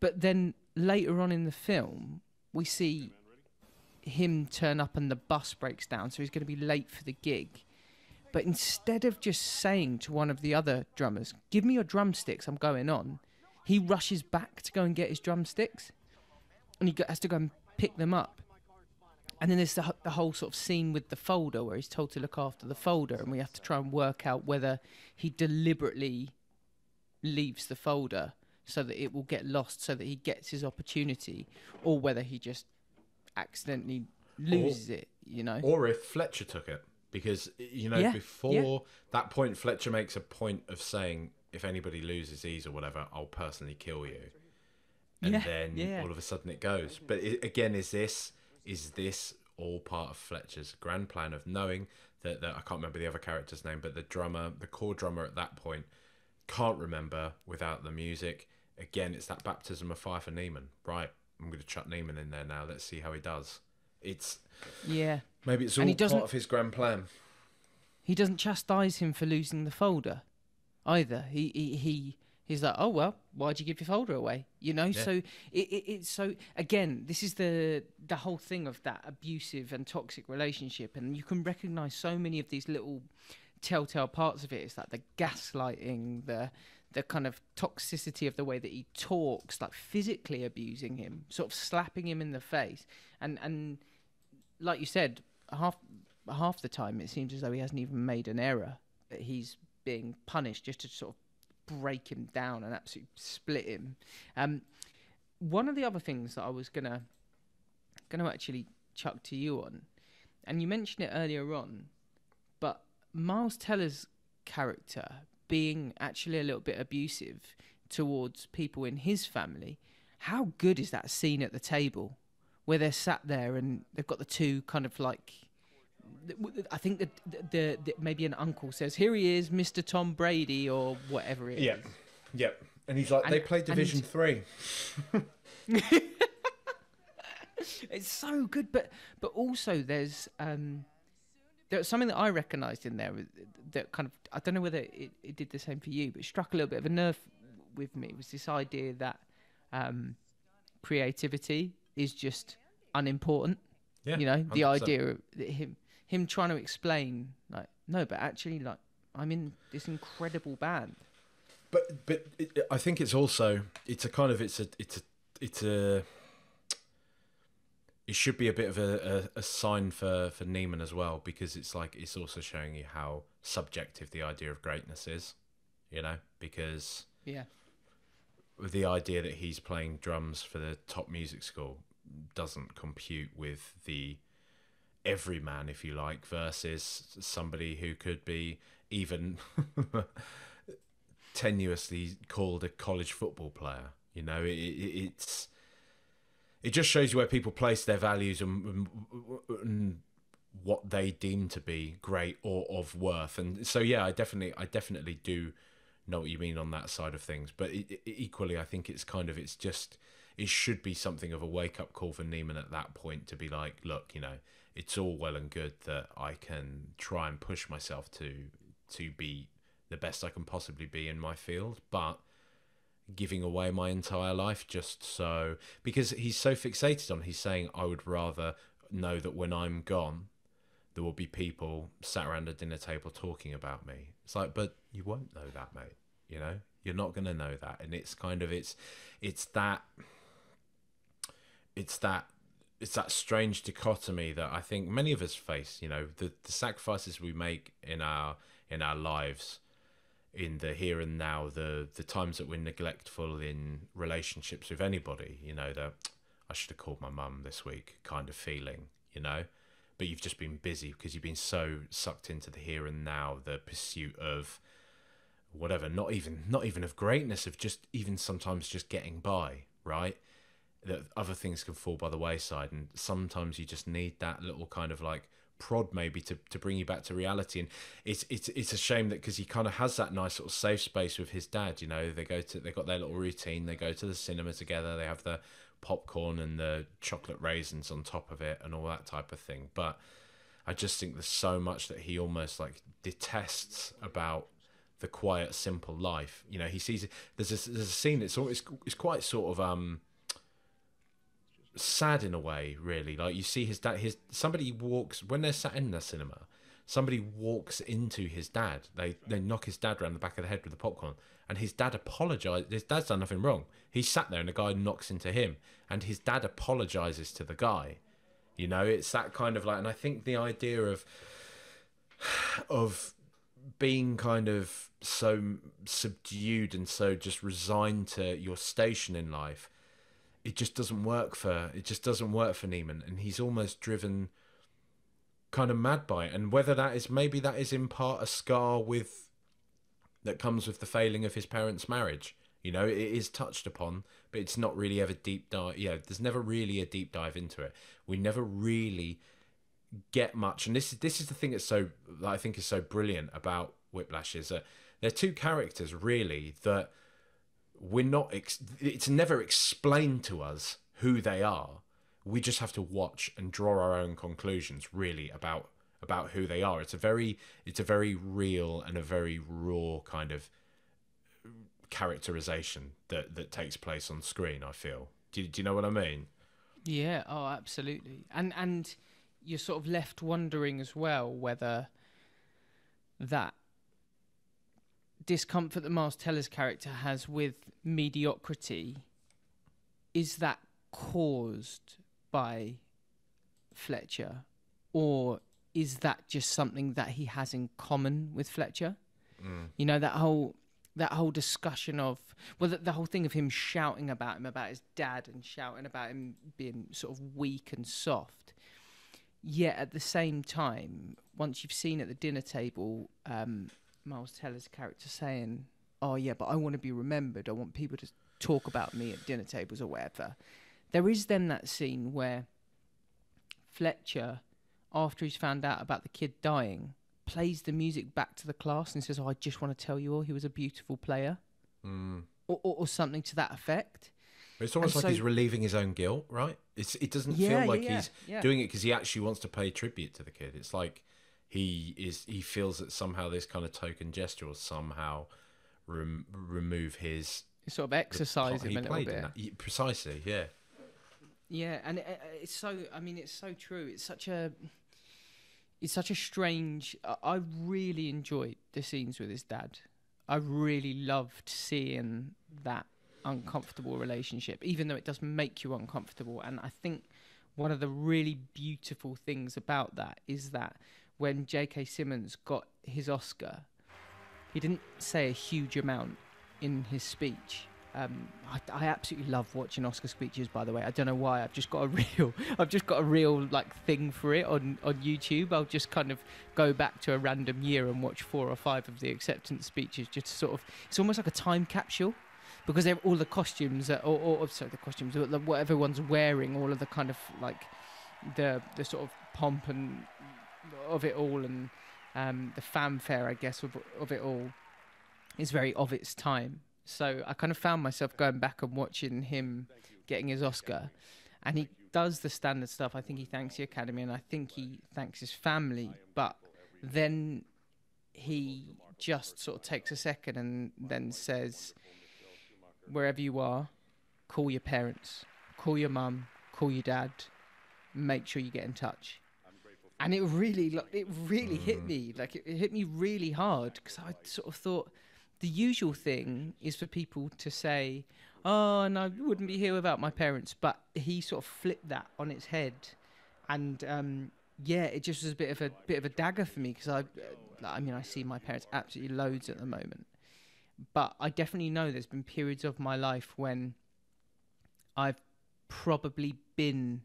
But then later on in the film, we see him turn up and the bus breaks down, so he's going to be late for the gig. But instead of just saying to one of the other drummers, "Give me your drumsticks, I'm going on," he rushes back to go and get his drumsticks, and he has to go and pick them up. And then there's the whole sort of scene with the folder where he's told to look after the folder, and we have to try and work out whether he deliberately leaves the folder so that it will get lost, so that he gets his opportunity, or whether he just accidentally loses it, Or if Fletcher took it. Because, that point, Fletcher makes a point of saying, if anybody loses these or whatever, I'll personally kill you. And then all of a sudden it goes. But again, is this all part of Fletcher's grand plan of knowing that I can't remember the other character's name, but the drummer, the core drummer at that point, can't remember without the music. Again, it's that baptism of fire for Neiman, right? I'm going to chuck Neiman in there now. Let's see how he does. Maybe it's all part of his grand plan. He doesn't chastise him for losing the folder either. He's like, "Oh, well, why'd you give your folder away?" So again, this is the whole thing of that abusive and toxic relationship. And you can recognize so many of these little telltale parts of it. It's like the gaslighting, the kind of toxicity of the way that he talks, like physically abusing him, sort of slapping him in the face, and like you said, half the time it seems as though he hasn't even made an error. He's being punished just to sort of break him down and absolutely split him. One of the other things that I was gonna actually chuck to you on, and you mentioned it earlier on, but Miles Teller's character being actually a little bit abusive towards people in his family. How good is that scene at the table where they're sat there and they've got the two kind of like... I think that maybe an uncle says, "Here he is, Mr. Tom Brady," or whatever it is. Yep. And he's like, "They play Division 3." It's so good, but also there's... There's something that I recognised in there that kind of, I don't know whether it did the same for you, but struck a little bit of a nerve with me, was this idea that creativity is just unimportant. Yeah, the 100%. Idea that him trying to explain, like, no, but actually, like, I'm in this incredible band. But I think it's also it should be a bit of a sign for Neiman as well, because it's like it's also showing you how subjective the idea of greatness is, because the idea that he's playing drums for the top music school doesn't compute with the everyman, if you like, versus somebody who could be even tenuously called a college football player. You know, it just shows you where people place their values and what they deem to be great or of worth. And so, yeah, I definitely do know what you mean on that side of things. But equally, I think it should be something of a wake-up call for Neiman at that point to be like, look, you know, it's all well and good that I can try and push myself to be the best I can possibly be in my field, but giving away my entire life just so... Because he's so fixated on, he's saying, I would rather know that when I'm gone, there will be people sat around a dinner table talking about me. It's like, but you won't know that, mate, you know? You're not going to know that. And it's that strange dichotomy that I think many of us face, you know, the sacrifices we make in our lives, in the here and now, the times that we're neglectful in relationships with anybody, you know, that I should have called my mum this week kind of feeling, you know, but you've just been busy because you've been so sucked into the here and now, the pursuit of whatever, not even of greatness, of just even sometimes just getting by, right? That other things can fall by the wayside, and sometimes you just need that little kind of like prod maybe to bring you back to reality. And it's a shame that, because he kind of has that nice sort of safe space with his dad, you know, they got their little routine, they go to the cinema together, they have the popcorn and the chocolate raisins on top of it and all that type of thing. But I just think there's so much that he almost like detests about the quiet, simple life. You know, he sees it. There's a scene that's always, it's quite sort of sad in a way, really. Like, you see his dad, somebody walks, when they're sat in the cinema, somebody walks into his dad. They knock his dad around the back of the head with the popcorn, and his dad apologizes. His dad's done nothing wrong. He sat there and the guy knocks into him, and his dad apologizes to the guy. You know, it's that kind of like, and I think the idea of being kind of so subdued and so just resigned to your station in life, it just doesn't work for Neiman, and he's almost driven kind of mad by it. And whether that is in part a scar that comes with the failing of his parents' marriage, you know, it is touched upon, but it's not really ever deep dive. Yeah, there's never really a deep dive into it. We never really get much, and this is the thing that I think is so brilliant about Whiplash, is that there are two characters really that we're not. It's never explained to us who they are. We just have to watch and draw our own conclusions really about who they are. It's a very real and a very raw kind of characterization that takes place on screen, I feel. Do you know what I mean? Yeah. Oh, absolutely. And you're sort of left wondering as well whether that discomfort that Miles Teller's character has with mediocrity, is that caused by Fletcher, or is that just something that he has in common with Fletcher? Mm. You know, that whole discussion of, well, the whole thing of him shouting about him, about his dad, and shouting about him being sort of weak and soft. Yet at the same time, once you've seen at the dinner table, Miles Teller's character saying, oh yeah, but I want to be remembered, I want people to talk about me at dinner tables or whatever. There is then that scene where Fletcher, after he's found out about the kid dying, plays the music back to the class and says, oh, I just want to tell you all he was a beautiful player. Mm. Or something to that effect. It's almost like he's relieving his own guilt, right? It doesn't feel like he's doing it because he actually wants to pay tribute to the kid. It's like he feels that somehow this kind of token gesture will somehow remove his... Sort of exercise him a little bit. Precisely, yeah. Yeah, and it's so... I mean, it's so true. It's such a strange... I really enjoyed the scenes with his dad. I really loved seeing that uncomfortable relationship, even though it does make you uncomfortable. And I think one of the really beautiful things about that is that when J.K. Simmons got his Oscar, he didn't say a huge amount in his speech I absolutely love watching Oscar speeches, by the way. I don't know why. I've just got a real like thing for it on YouTube. I'll just kind of go back to a random year and watch 4 or 5 of the acceptance speeches, just sort of, it's almost like a time capsule, because they're all the costumes what everyone's wearing, all of the kind of like the sort of pomp and of it all, and the fanfare, I guess, of it all is very of its time. So I kind of found myself going back and watching him getting his Oscar. And he does the standard stuff. I think he thanks the Academy and I think he thanks his family. But then he just sort of takes a second and then says, wherever you are, call your parents, call your mum, call your dad, make sure you get in touch. And it really hit me. Like, it hit me really hard, because I sort of thought, the usual thing is for people to say, oh, and I wouldn't be here without my parents. But he sort of flipped that on its head. And yeah, it just was a bit of a dagger for me, because I see my parents absolutely loads at the moment. But I definitely know there's been periods of my life when I've probably been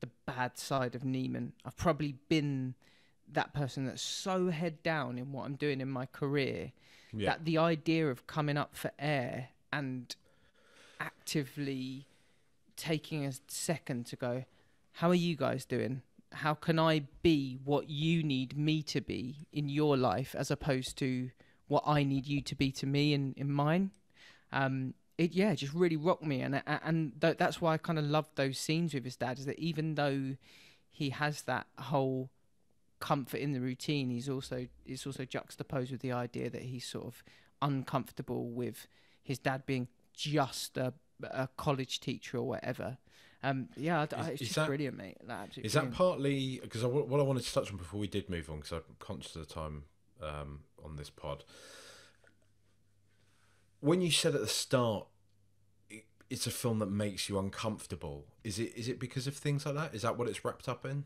the bad side of Neiman. I've probably been that person that's so head down in what I'm doing in my career, yeah, that the idea of coming up for air and actively taking a second to go, how are you guys doing? How can I be what you need me to be in your life, as opposed to what I need you to be to me in mine? It just really rocked me. And that's why I kind of loved those scenes with his dad, is that even though he has that whole comfort in the routine, it's also juxtaposed with the idea that he's sort of uncomfortable with his dad being just a college teacher or whatever. It's just brilliant, mate. Like, is brilliant. That partly because what I wanted to touch on before we did move on, because I'm conscious of the time on this pod. When you said at the start, it's a film that makes you uncomfortable. Is it because of things like that? Is that what it's wrapped up in?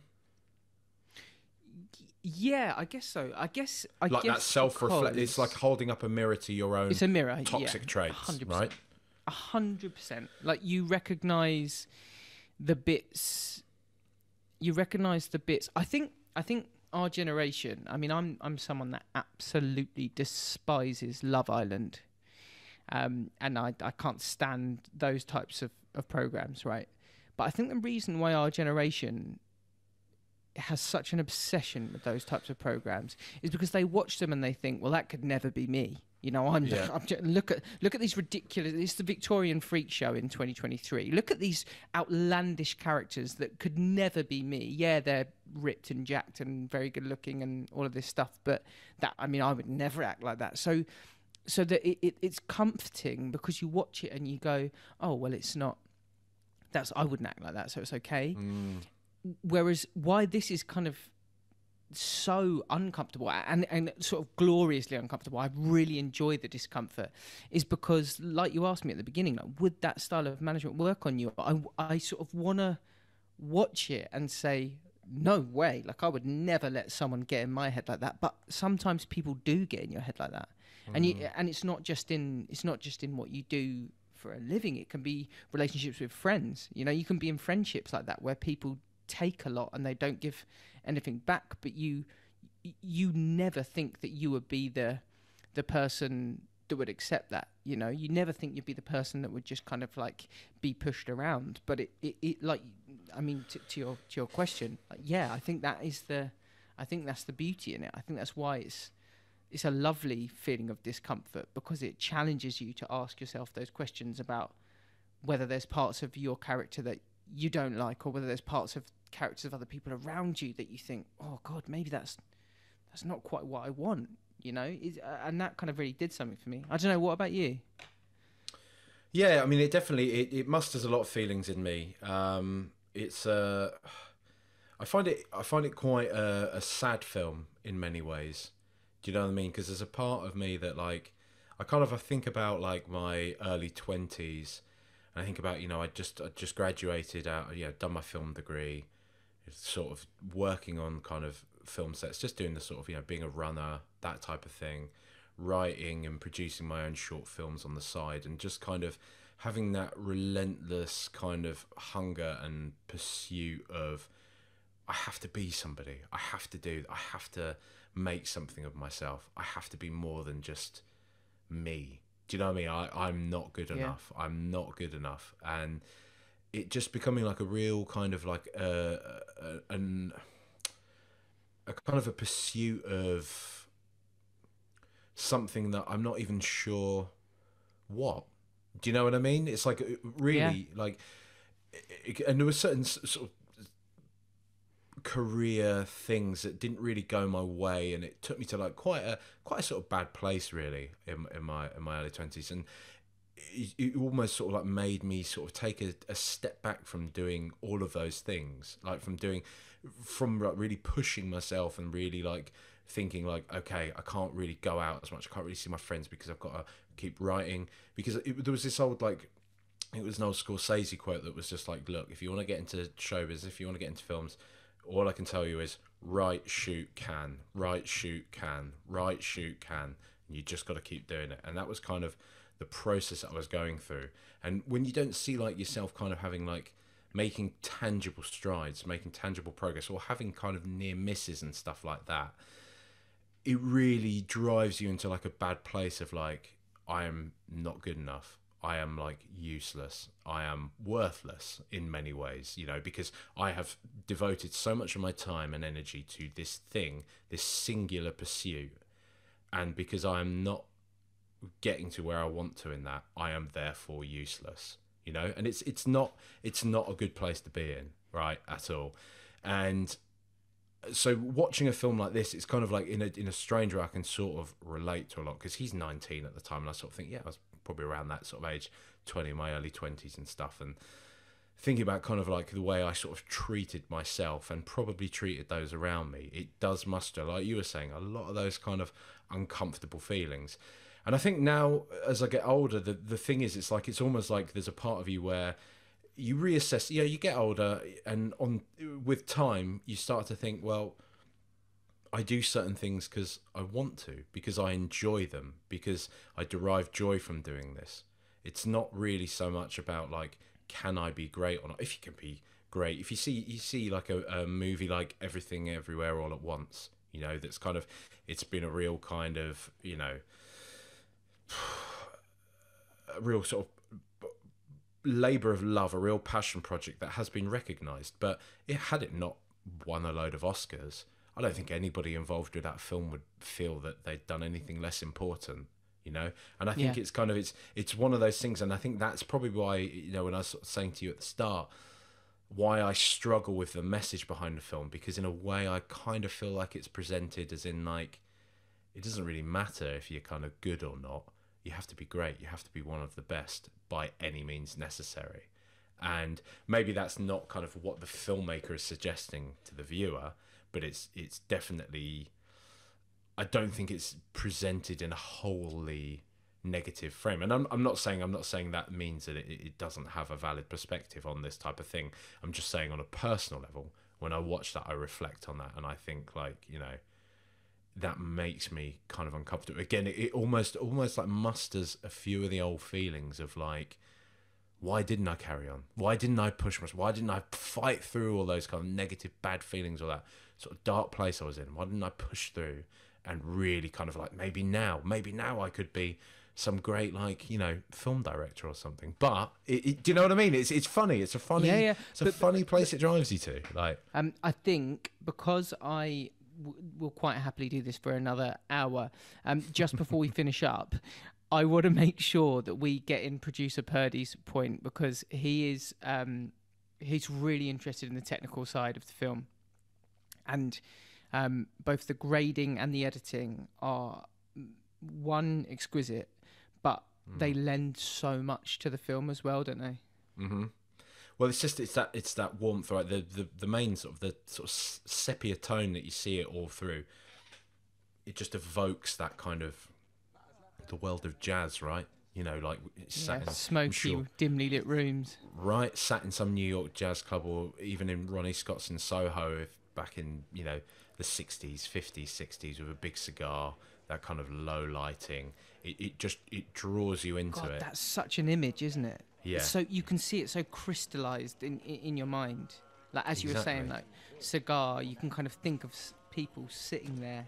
Yeah, I guess so. I guess that self-reflect. It's like holding up a mirror to your own. It's a mirror. Toxic traits, 100%, right? 100%. Like, you recognise the bits. I think our generation. I mean, I'm someone that absolutely despises Love Island, and I can't stand those types of programs, right? But I think the reason why our generation has such an obsession with those types of programs is because they watch them and they think, well, that could never be me. You know, look at these ridiculous, it's the Victorian freak show in 2023. Look at these outlandish characters that could never be me. Yeah, they're ripped and jacked and very good looking and all of this stuff, but I would never act like that. So that it's comforting, because you watch it and you go, oh, well, it's not, that's, I wouldn't act like that, so it's okay. Mm. Whereas why this is kind of so uncomfortable and sort of gloriously uncomfortable, I really enjoy the discomfort, is because, like you asked me at the beginning, like, would that style of management work on you? I sort of want to watch it and say, no way. Like, I would never let someone get in my head like that. But sometimes people do get in your head like that. Mm. And it's not just in what you do for a living. It can be relationships with friends. You know, you can be in friendships like that where people take a lot and they don't give anything back, but you never think that you would be the person that would accept that. You know, you never think you'd be the person that would just kind of like be pushed around. But it like, I mean, to your question, like, yeah, I think that's the beauty in it. I think that's why it's a lovely feeling of discomfort, because it challenges you to ask yourself those questions about whether there's parts of your character that you don't like, or whether there's parts of characters of other people around you that you think, oh god, maybe that's not quite what I want, you know. And that kind of really did something for me. I don't know, what about you? Yeah, I mean, it definitely it musters a lot of feelings in me. I find it quite a sad film in many ways. Do you know what I mean? Because there's a part of me that, like, I think about, like, my early 20s. I think about, you know, I just graduated out, done my film degree, sort of working on kind of film sets, just doing the sort of, you know, being a runner, that type of thing, writing and producing my own short films on the side, and just kind of having that relentless kind of hunger and pursuit of, I have to be somebody, I have to do, I have to make something of myself, I have to be more than just me. Do you know what I mean? I'm not good enough. Yeah. I'm not good enough. And it just becoming like a real kind of like a kind of a pursuit of something that I'm not even sure what. Do you know what I mean? It's like really like, and there were certain sort of career things that didn't really go my way, and it took me to like quite a sort of bad place really in my early 20s, and it almost sort of like made me sort of take a step back from doing all of those things, like from like really pushing myself and really like thinking like, okay, I can't really go out as much, I can't really see my friends because I've got to keep writing, because there was this old like, it was an old Scorsese quote that was just like, look, if you want to get into showbiz, if you want to get into films, all I can tell you is write, shoot, can, write, shoot, can, write, shoot, can. And you just got to keep doing it. And that was kind of the process that I was going through. And when you don't see like yourself kind of having like making tangible strides, making tangible progress, or having kind of near misses and stuff like that, it really drives you into like a bad place of like, I am not good enough. I am like useless. I am worthless in many ways, you know, because I have devoted so much of my time and energy to this thing, this singular pursuit. And because I am not getting to where I want to in that, I am therefore useless, you know, and it's not a good place to be in, right, at all. And so watching a film like this, it's kind of like in a strange way I can sort of relate to a lot, because he's 19 at the time, and I sort of think, yeah, I was probably around that sort of age, 20, my early 20s and stuff, and thinking about kind of like the way I sort of treated myself and probably treated those around me, it does muster, like you were saying, a lot of those kind of uncomfortable feelings. And I think now as I get older, the thing is, it's like, it's almost like there's a part of you where you reassess, you know, you get older, and with time you start to think, well, I do certain things because I want to, because I enjoy them, because I derive joy from doing this. It's not really so much about like, can I be great or not? If you can be great, if you see like a movie like Everything Everywhere All at Once, you know, that's kind of, it's been a real kind of, you know, a real sort of labour of love, a real passion project that has been recognised, but had it not won a load of Oscars, I don't think anybody involved with that film would feel that they'd done anything less important, you know? And I think it's kind of, it's one of those things. And I think that's probably why, you know, when I was sort of saying to you at the start, why I struggle with the message behind the film, because in a way I kind of feel like it's presented as in like, it doesn't really matter if you're kind of good or not. You have to be great. You have to be one of the best by any means necessary. And maybe that's not kind of what the filmmaker is suggesting to the viewer, but it's definitely, I don't think it's presented in a wholly negative frame. And I'm not saying that means that it doesn't have a valid perspective on this type of thing. I'm just saying on a personal level, when I watch that, I reflect on that, and I think like, you know, that makes me kind of uncomfortable. Again, it almost like musters a few of the old feelings of like, why didn't I carry on? Why didn't I push myself? Why didn't I fight through all those kind of negative, bad feelings or that sort of dark place I was in? Why didn't I push through and really kind of like, maybe now I could be some great, like, you know, film director or something. But do you know what I mean? It's funny. It's a funny, funny place it drives you to. Like, I think because I will quite happily do this for another hour, just before we finish up, I want to make sure that we get in producer Purdy's point, because he is he's really interested in the technical side of the film, and both the grading and the editing are exquisite, but they lend so much to the film as well, don't they? Mm-hmm. Well, it's that warmth, right? The main sort of sepia tone that you see it all through. It just evokes that kind of, the world of jazz, right? You know, like sat in smoky, dimly lit rooms, right? Sat in some New York jazz club, or even in Ronnie Scott's in Soho, back in, you know, the '60s, '50s, '60s, with a big cigar. that kind of low lighting. It draws you into it. That's such an image, isn't it? Yeah. It's so you can see it so crystallized in your mind. Like as you were saying, like cigar, you can kind of think of people sitting there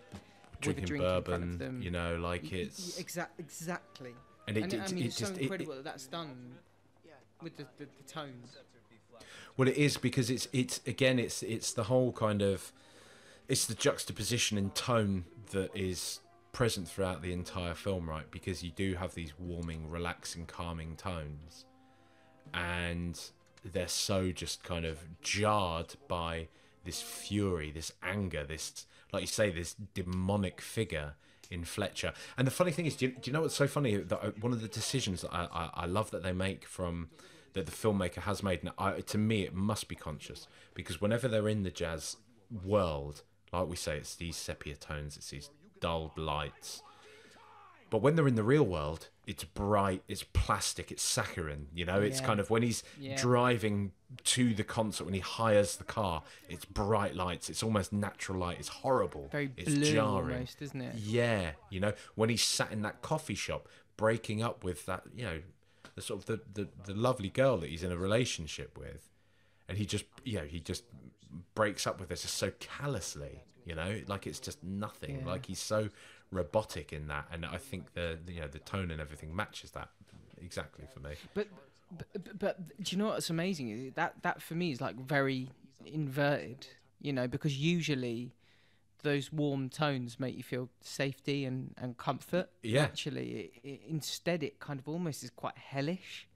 drinking bourbon, in front of them. You know, like it's exactly. And it's so incredible that that's done with the tones. Well, it is, because it's the whole kind of, it's the juxtaposition in tone that is present throughout the entire film, right? Because you do have these warming, relaxing, calming tones, and they're so just kind of jarred by this fury, this anger, this, like you say, this demonic figure in Fletcher. And the funny thing is, do you know what's so funny? That one of the decisions that I love that they make from, that the filmmaker has made, and to me it must be conscious, because whenever they're in the jazz world, like we say, it's these sepia tones, it's these dulled lights. But when they're in the real world, it's bright, it's plastic, it's saccharine, you know? It's kind of, when he's driving to the concert, when he hires the car, it's bright lights, it's almost natural light, it's horrible. Very it's blue jarring. Almost, isn't it? Yeah, you know? When he's sat in that coffee shop, breaking up with that, you know, the sort of the lovely girl that he's in a relationship with, and he just, you know, he just breaks up with her just so callously, you know? Like it's just nothing, like he's so robotic in that, and I think the tone and everything matches that exactly for me. But do you know what's amazing? That for me is like very inverted, you know, because usually those warm tones make you feel safety and comfort. Yeah. Actually, instead it kind of almost is quite hellish,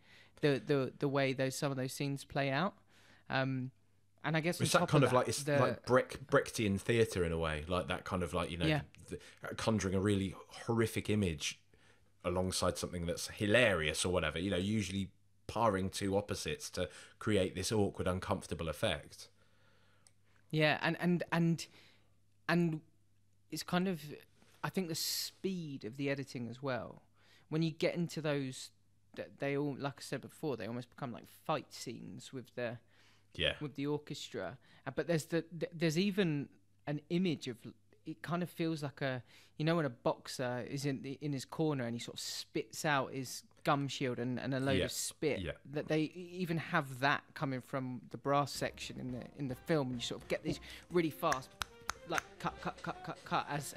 the way some of those scenes play out. And I guess it's that kind of like, it's like Brechtian theatre in a way, like that kind of like, you know, conjuring a really horrific image alongside something that's hilarious or whatever, you know, usually paring two opposites to create this awkward, uncomfortable effect. Yeah, and it's kind of, I think the speed of the editing as well. When you get into those, they all, like I said before, they almost become like fight scenes with the orchestra, but there's even an image of it. Kind of feels like a, you know, when a boxer is in his corner and he sort of spits out his gum shield and a load of spit. Yeah. That they even have that coming from the brass section in the film, and you sort of get these really fast, like cut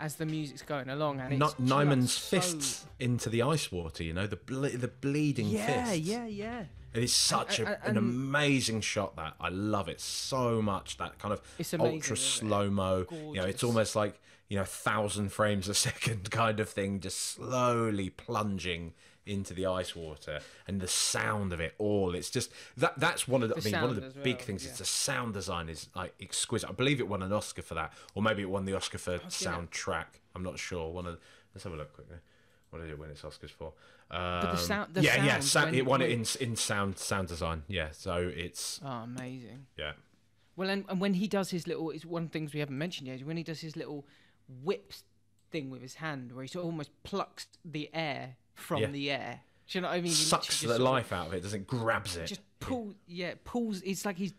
as the music's going along, and it's Neiman's fists into the ice water, you know, the bleeding fists. Yeah. It is such an amazing shot, that I love it so much. That kind of ultra slow mo, you know, it's almost like, you know, 1,000 frames a second kind of thing, just slowly plunging into the ice water, and the sound of it all. It's just that's one of the, I mean, one of the big things. Yeah. Is the sound design is like exquisite. I believe it won an Oscar for that, or maybe it won the Oscar for soundtrack. I'm not sure. Let's have a look quickly. What did it win its Oscars for? But the sound, it won it in sound design. Yeah, so it's amazing. Yeah. Well, and when he does his little, it's one of the things we haven't mentioned yet, is when he does his little whip thing with his hand, where he sort of almost plucks the air from the air. Do you know what I mean? He sucks the life out of it, doesn't grabs it. Just pulls. It's like he's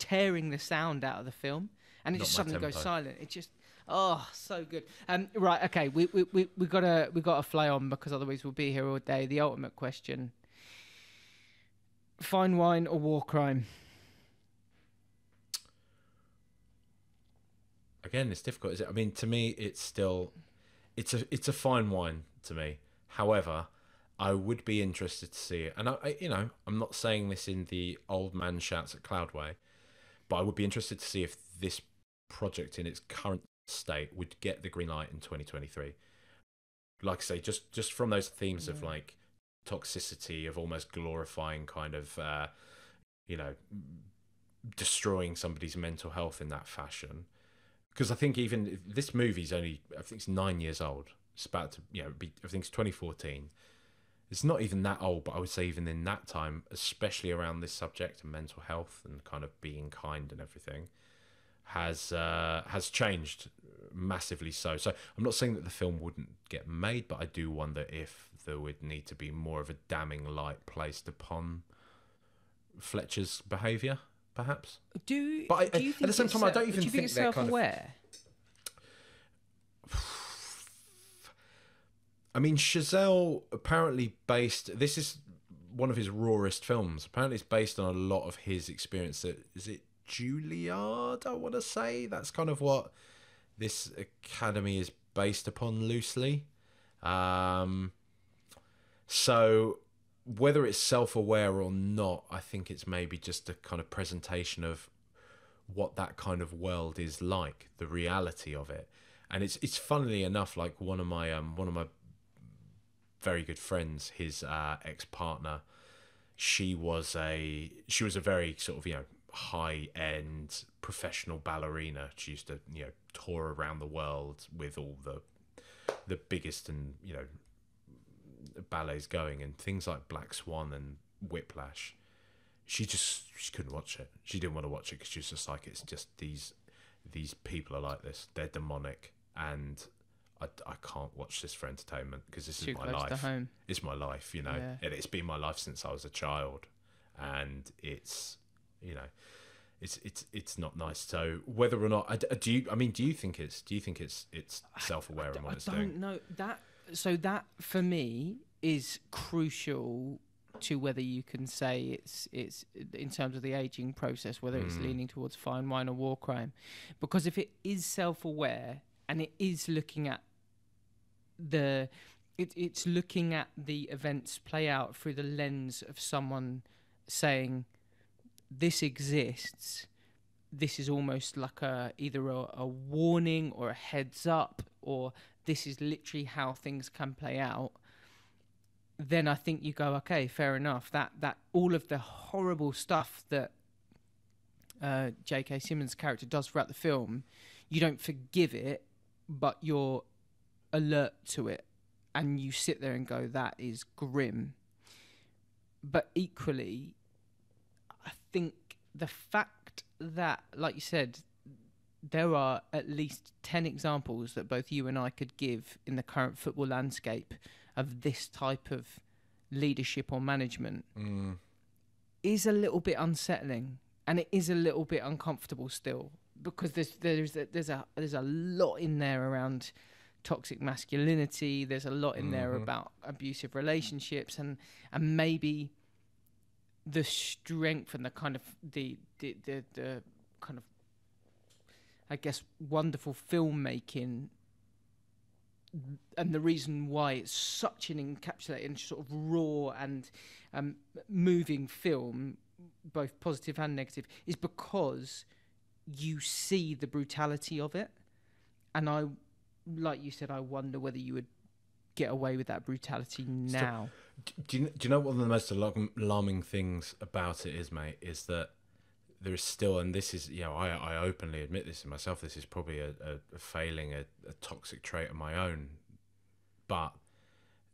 tearing the sound out of the film, and it just suddenly goes silent. It just. Oh, so good. Right, okay, we gotta fly on, because otherwise we'll be here all day. The ultimate question: fine wine or war crime? Again, it's difficult, is it? I mean, to me, it's still, it's a fine wine to me. However, I would be interested to see it, and I you know, I'm not saying this in the old man shouts at cloud way, but I would be interested to see if this project in its current state would get the green light in 2023. Like I say, just from those themes of like toxicity, of almost glorifying kind of you know, destroying somebody's mental health in that fashion. Because I think even this movie's only, I think it's 9 years old. It's about to, you know, be, I think it's 2014. It's not even that old, but I would say even in that time, especially around this subject and mental health and kind of being kind and everything, has changed massively. So I'm not saying that the film wouldn't get made, but I do wonder if there would need to be more of a damning light placed upon Fletcher's behaviour, perhaps. But at the same time, I don't even think they're kind of aware. I mean, Chazelle apparently based... This is one of his rawest films. Apparently it's based on a lot of his experience. Is it Juilliard, I want to say? That's kind of what this academy is based upon loosely. So whether it's self-aware or not, I think it's maybe just a kind of presentation of what that kind of world is like, the reality of it. And it's funnily enough, like one of my very good friends, his ex-partner, she was a very sort of, you know, high-end professional ballerina. She used to, you know, tour around the world with all the biggest and, you know, ballets going, and things like Black Swan and Whiplash. She couldn't watch it. She didn't want to watch it because she was just like, it's just these people are like this. They're demonic, and I can't watch this for entertainment because this is my life. It's my life, you know. Yeah. And it's been my life since I was a child, and it's, you know, it's not nice. So whether or not, do you think it's self-aware in what it's doing? I don't know that. So that for me is crucial to whether you can say it's in terms of the aging process, whether it's leaning towards fine wine or war crime, because if it is self-aware and it is looking at it's looking at the events play out through the lens of someone saying, this exists. This is almost like either a warning or a heads up, or this is literally how things can play out. Then I think you go, okay, fair enough. That all of the horrible stuff that J.K. Simmons' character does throughout the film, you don't forgive it, but you're alert to it, and you sit there and go, that is grim. But equally, I think the fact that, like you said, there are at least 10 examples that both you and I could give in the current football landscape of this type of leadership or management is a little bit unsettling, and it is a little bit uncomfortable still, because there's a lot in there around toxic masculinity. There's a lot in there about abusive relationships, and maybe the strength and the kind of the kind of, I guess, wonderful filmmaking, and the reason why it's such an encapsulating, sort of raw and moving film, both positive and negative, is because you see the brutality of it. And I, like you said, I wonder whether you would get away with that brutality now. Do you know one of the most alarming things about it is, mate, is that there is still, and this is, you know, I openly admit this to myself, this is probably a failing, a toxic trait of my own, but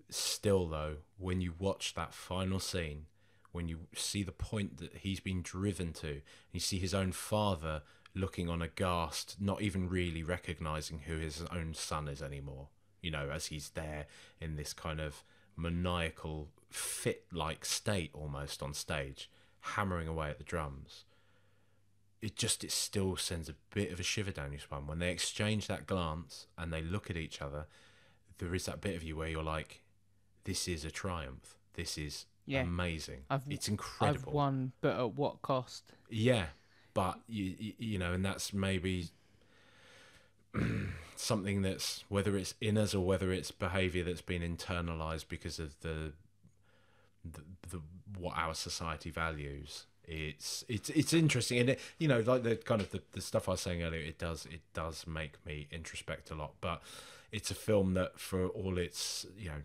still though, when you watch that final scene, when you see the point that he's been driven to, and you see his own father looking on aghast, not even really recognising who his own son is anymore, you know, as he's there in this kind of maniacal fit-like state almost on stage, hammering away at the drums, it still sends a bit of a shiver down your spine. When they exchange that glance and they look at each other, there is that bit of you where you're like, this is a triumph. This is amazing. It's incredible. I've won, but at what cost? Yeah, but, you know, and that's maybe something that's, whether it's in us or whether it's behaviour that's been internalised because of the what our society values. It's interesting, and it, you know, like the kind of the stuff I was saying earlier, it does make me introspect a lot. But it's a film that, for all its, you know,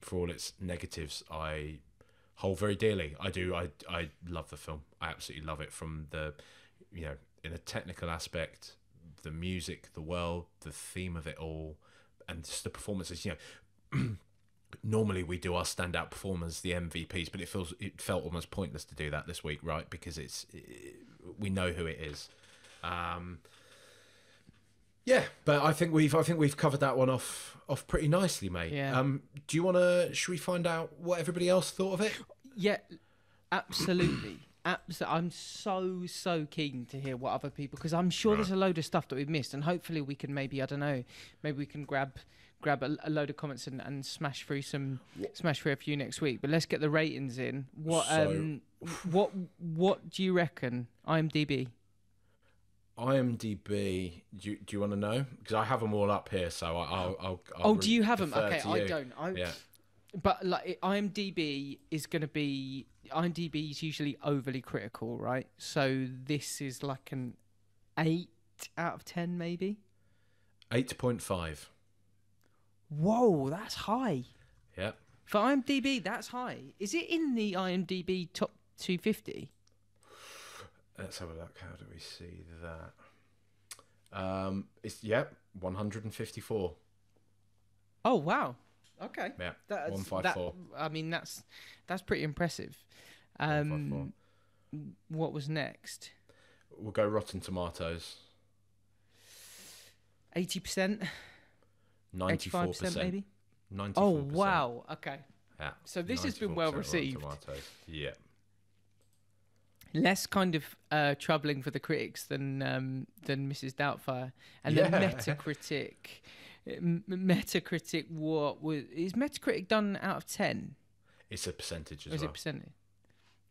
for all its negatives, I hold very dearly. I love the film. I absolutely love it, from the, you know, in a technical aspect, the music, the world, the theme of it all, and just the performances. You know, normally we do our standout performers, the MVPs, but it felt almost pointless to do that this week, right? Because we know who it is. Yeah, but I think we've covered that one off pretty nicely, mate. Yeah. Do you want to? Should we find out what everybody else thought of it? Yeah, absolutely. absolutely. I'm so keen to hear what other people, because I'm sure there's a load of stuff that we've missed, and hopefully we can maybe, I don't know, maybe we can grab a load of comments and smash through a few next week. But let's get the ratings in. What do you reckon? IMDb. Do you want to know? Because I have them all up here, so I'll do you have them? Okay, I don't. Yeah. But like IMDb is going to be, IMDb is usually overly critical, right? So this is like an 8 out of 10, maybe. 8.5. Whoa, that's high. Yeah. For IMDb, that's high. Is it in the IMDb top 250? Let's have a look. How do we see that? It's 154. Oh wow. Okay. Yeah. 154. I mean, that's pretty impressive. 154. What was next? We'll go Rotten Tomatoes. 80%. 94% maybe. 94%. Oh wow. Okay. Yeah. So this has been well received. Yeah. Less kind of troubling for the critics than Mrs. Doubtfire, and then Metacritic. Metacritic, what was, is Metacritic done out of 10? It's a percentage as well. Is it percentage?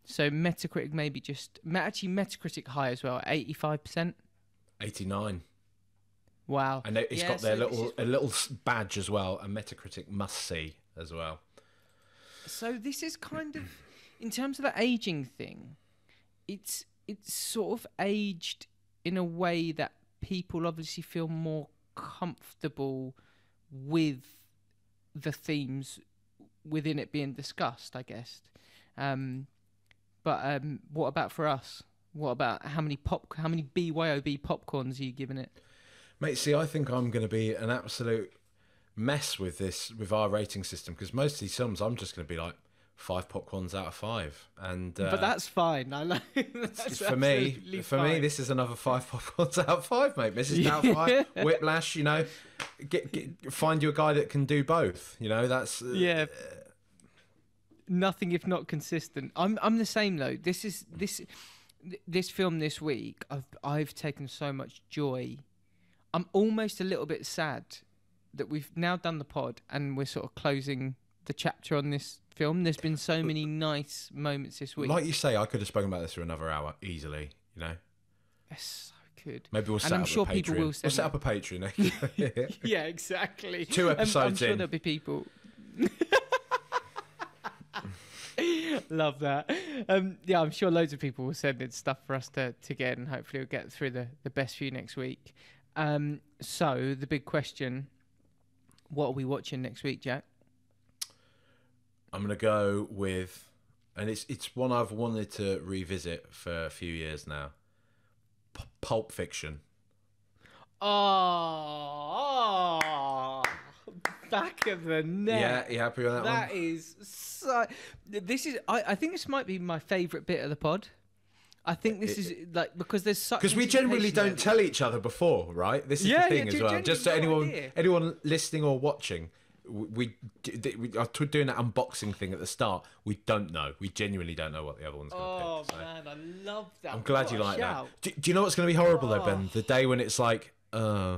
So Metacritic maybe just actually Metacritic high as well, 85%. 89. Wow. And it's got their little badge as well, a Metacritic must see as well. So this is kind of, in terms of the aging thing, it's sort of aged in a way that people obviously feel more comfortable with the themes within it being discussed, I guess. But what about for us? What about how many BYOB popcorns are you giving it? Mate, see, I think I'm going to be an absolute mess with this, with our rating system, because most of these films I'm just going to be like 5 popcorns out of 5, and but that's fine. I like that's for me, this is another 5 popcorns out of 5, mate. Mrs. Doubtfire, Whiplash, you know, find you a guy that can do both. You know, that's nothing if not consistent. I'm the same though. This film this week, I've taken so much joy. I'm almost a little bit sad that we've now done the pod and we're sort of closing the chapter on this film. There's been so many nice moments this week. Like you say, I could have spoken about this for another hour easily, you know. Yes, I could. Maybe we'll set up a Patreon. We'll set up a Patreon. Yeah, exactly. 2 episodes in. I'm sure there'll be people. Love that. Yeah, I'm sure loads of people will send in stuff for us to get, and hopefully we'll get through the best few next week. So the big question, what are we watching next week, Jack? I'm going to go with, and it's one I've wanted to revisit for a few years now, Pulp Fiction. Oh, back of the neck. Yeah, you happy with that one? That is so... I think this might be my favourite bit of the pod. I think this is like, because there's such... Because we generally don't tell each other before, right? This is the thing as well. Just to anyone listening or watching... We are doing that unboxing thing at the start. We don't know. We genuinely don't know what the other one's going to pick. Oh, man, I love that. I'm glad you like that. Do you know what's going to be horrible, though, Ben? The day when it's like, do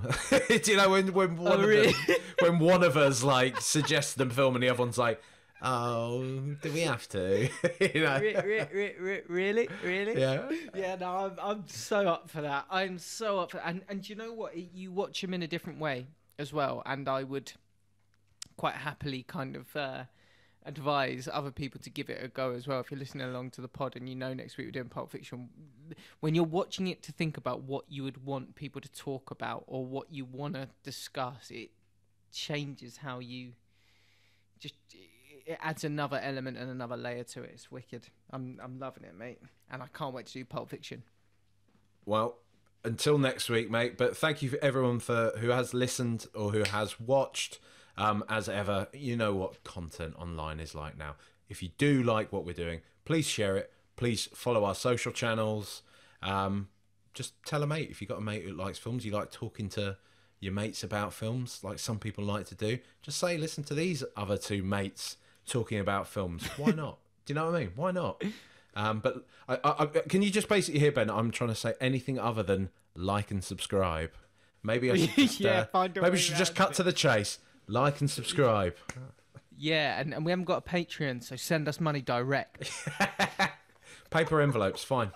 you know, when one of us, like, suggests them film and the other one's like, oh, do we have to? You know? Really? Yeah. Yeah, no, I'm so up for that. I'm so up for that. And you know what? You watch them in a different way as well, and I would... quite happily kind of advise other people to give it a go as well. If you're listening along to the pod and you know next week we're doing Pulp Fiction, when you're watching it, to think about what you would want people to talk about or what you want to discuss. It changes how you just... It adds another element and another layer to it. It's wicked. I'm loving it, mate. And I can't wait to do Pulp Fiction. Well... until next week, mate. But thank you for everyone who has listened or who has watched. As ever, you know what content online is like now. If you do like what we're doing, please share it. Please follow our social channels. Just tell a mate. If you've got a mate who likes films, you like talking to your mates about films, like some people like to do, just say, listen to these other two mates talking about films. Why not? Do you know what I mean? Why not? But I can you just basically hear, Ben, I'm trying to say anything other than like and subscribe. Maybe I should just, maybe we should just cut to the chase. Like and subscribe. Yeah, and we haven't got a Patreon, so send us money direct. Paper envelopes, fine.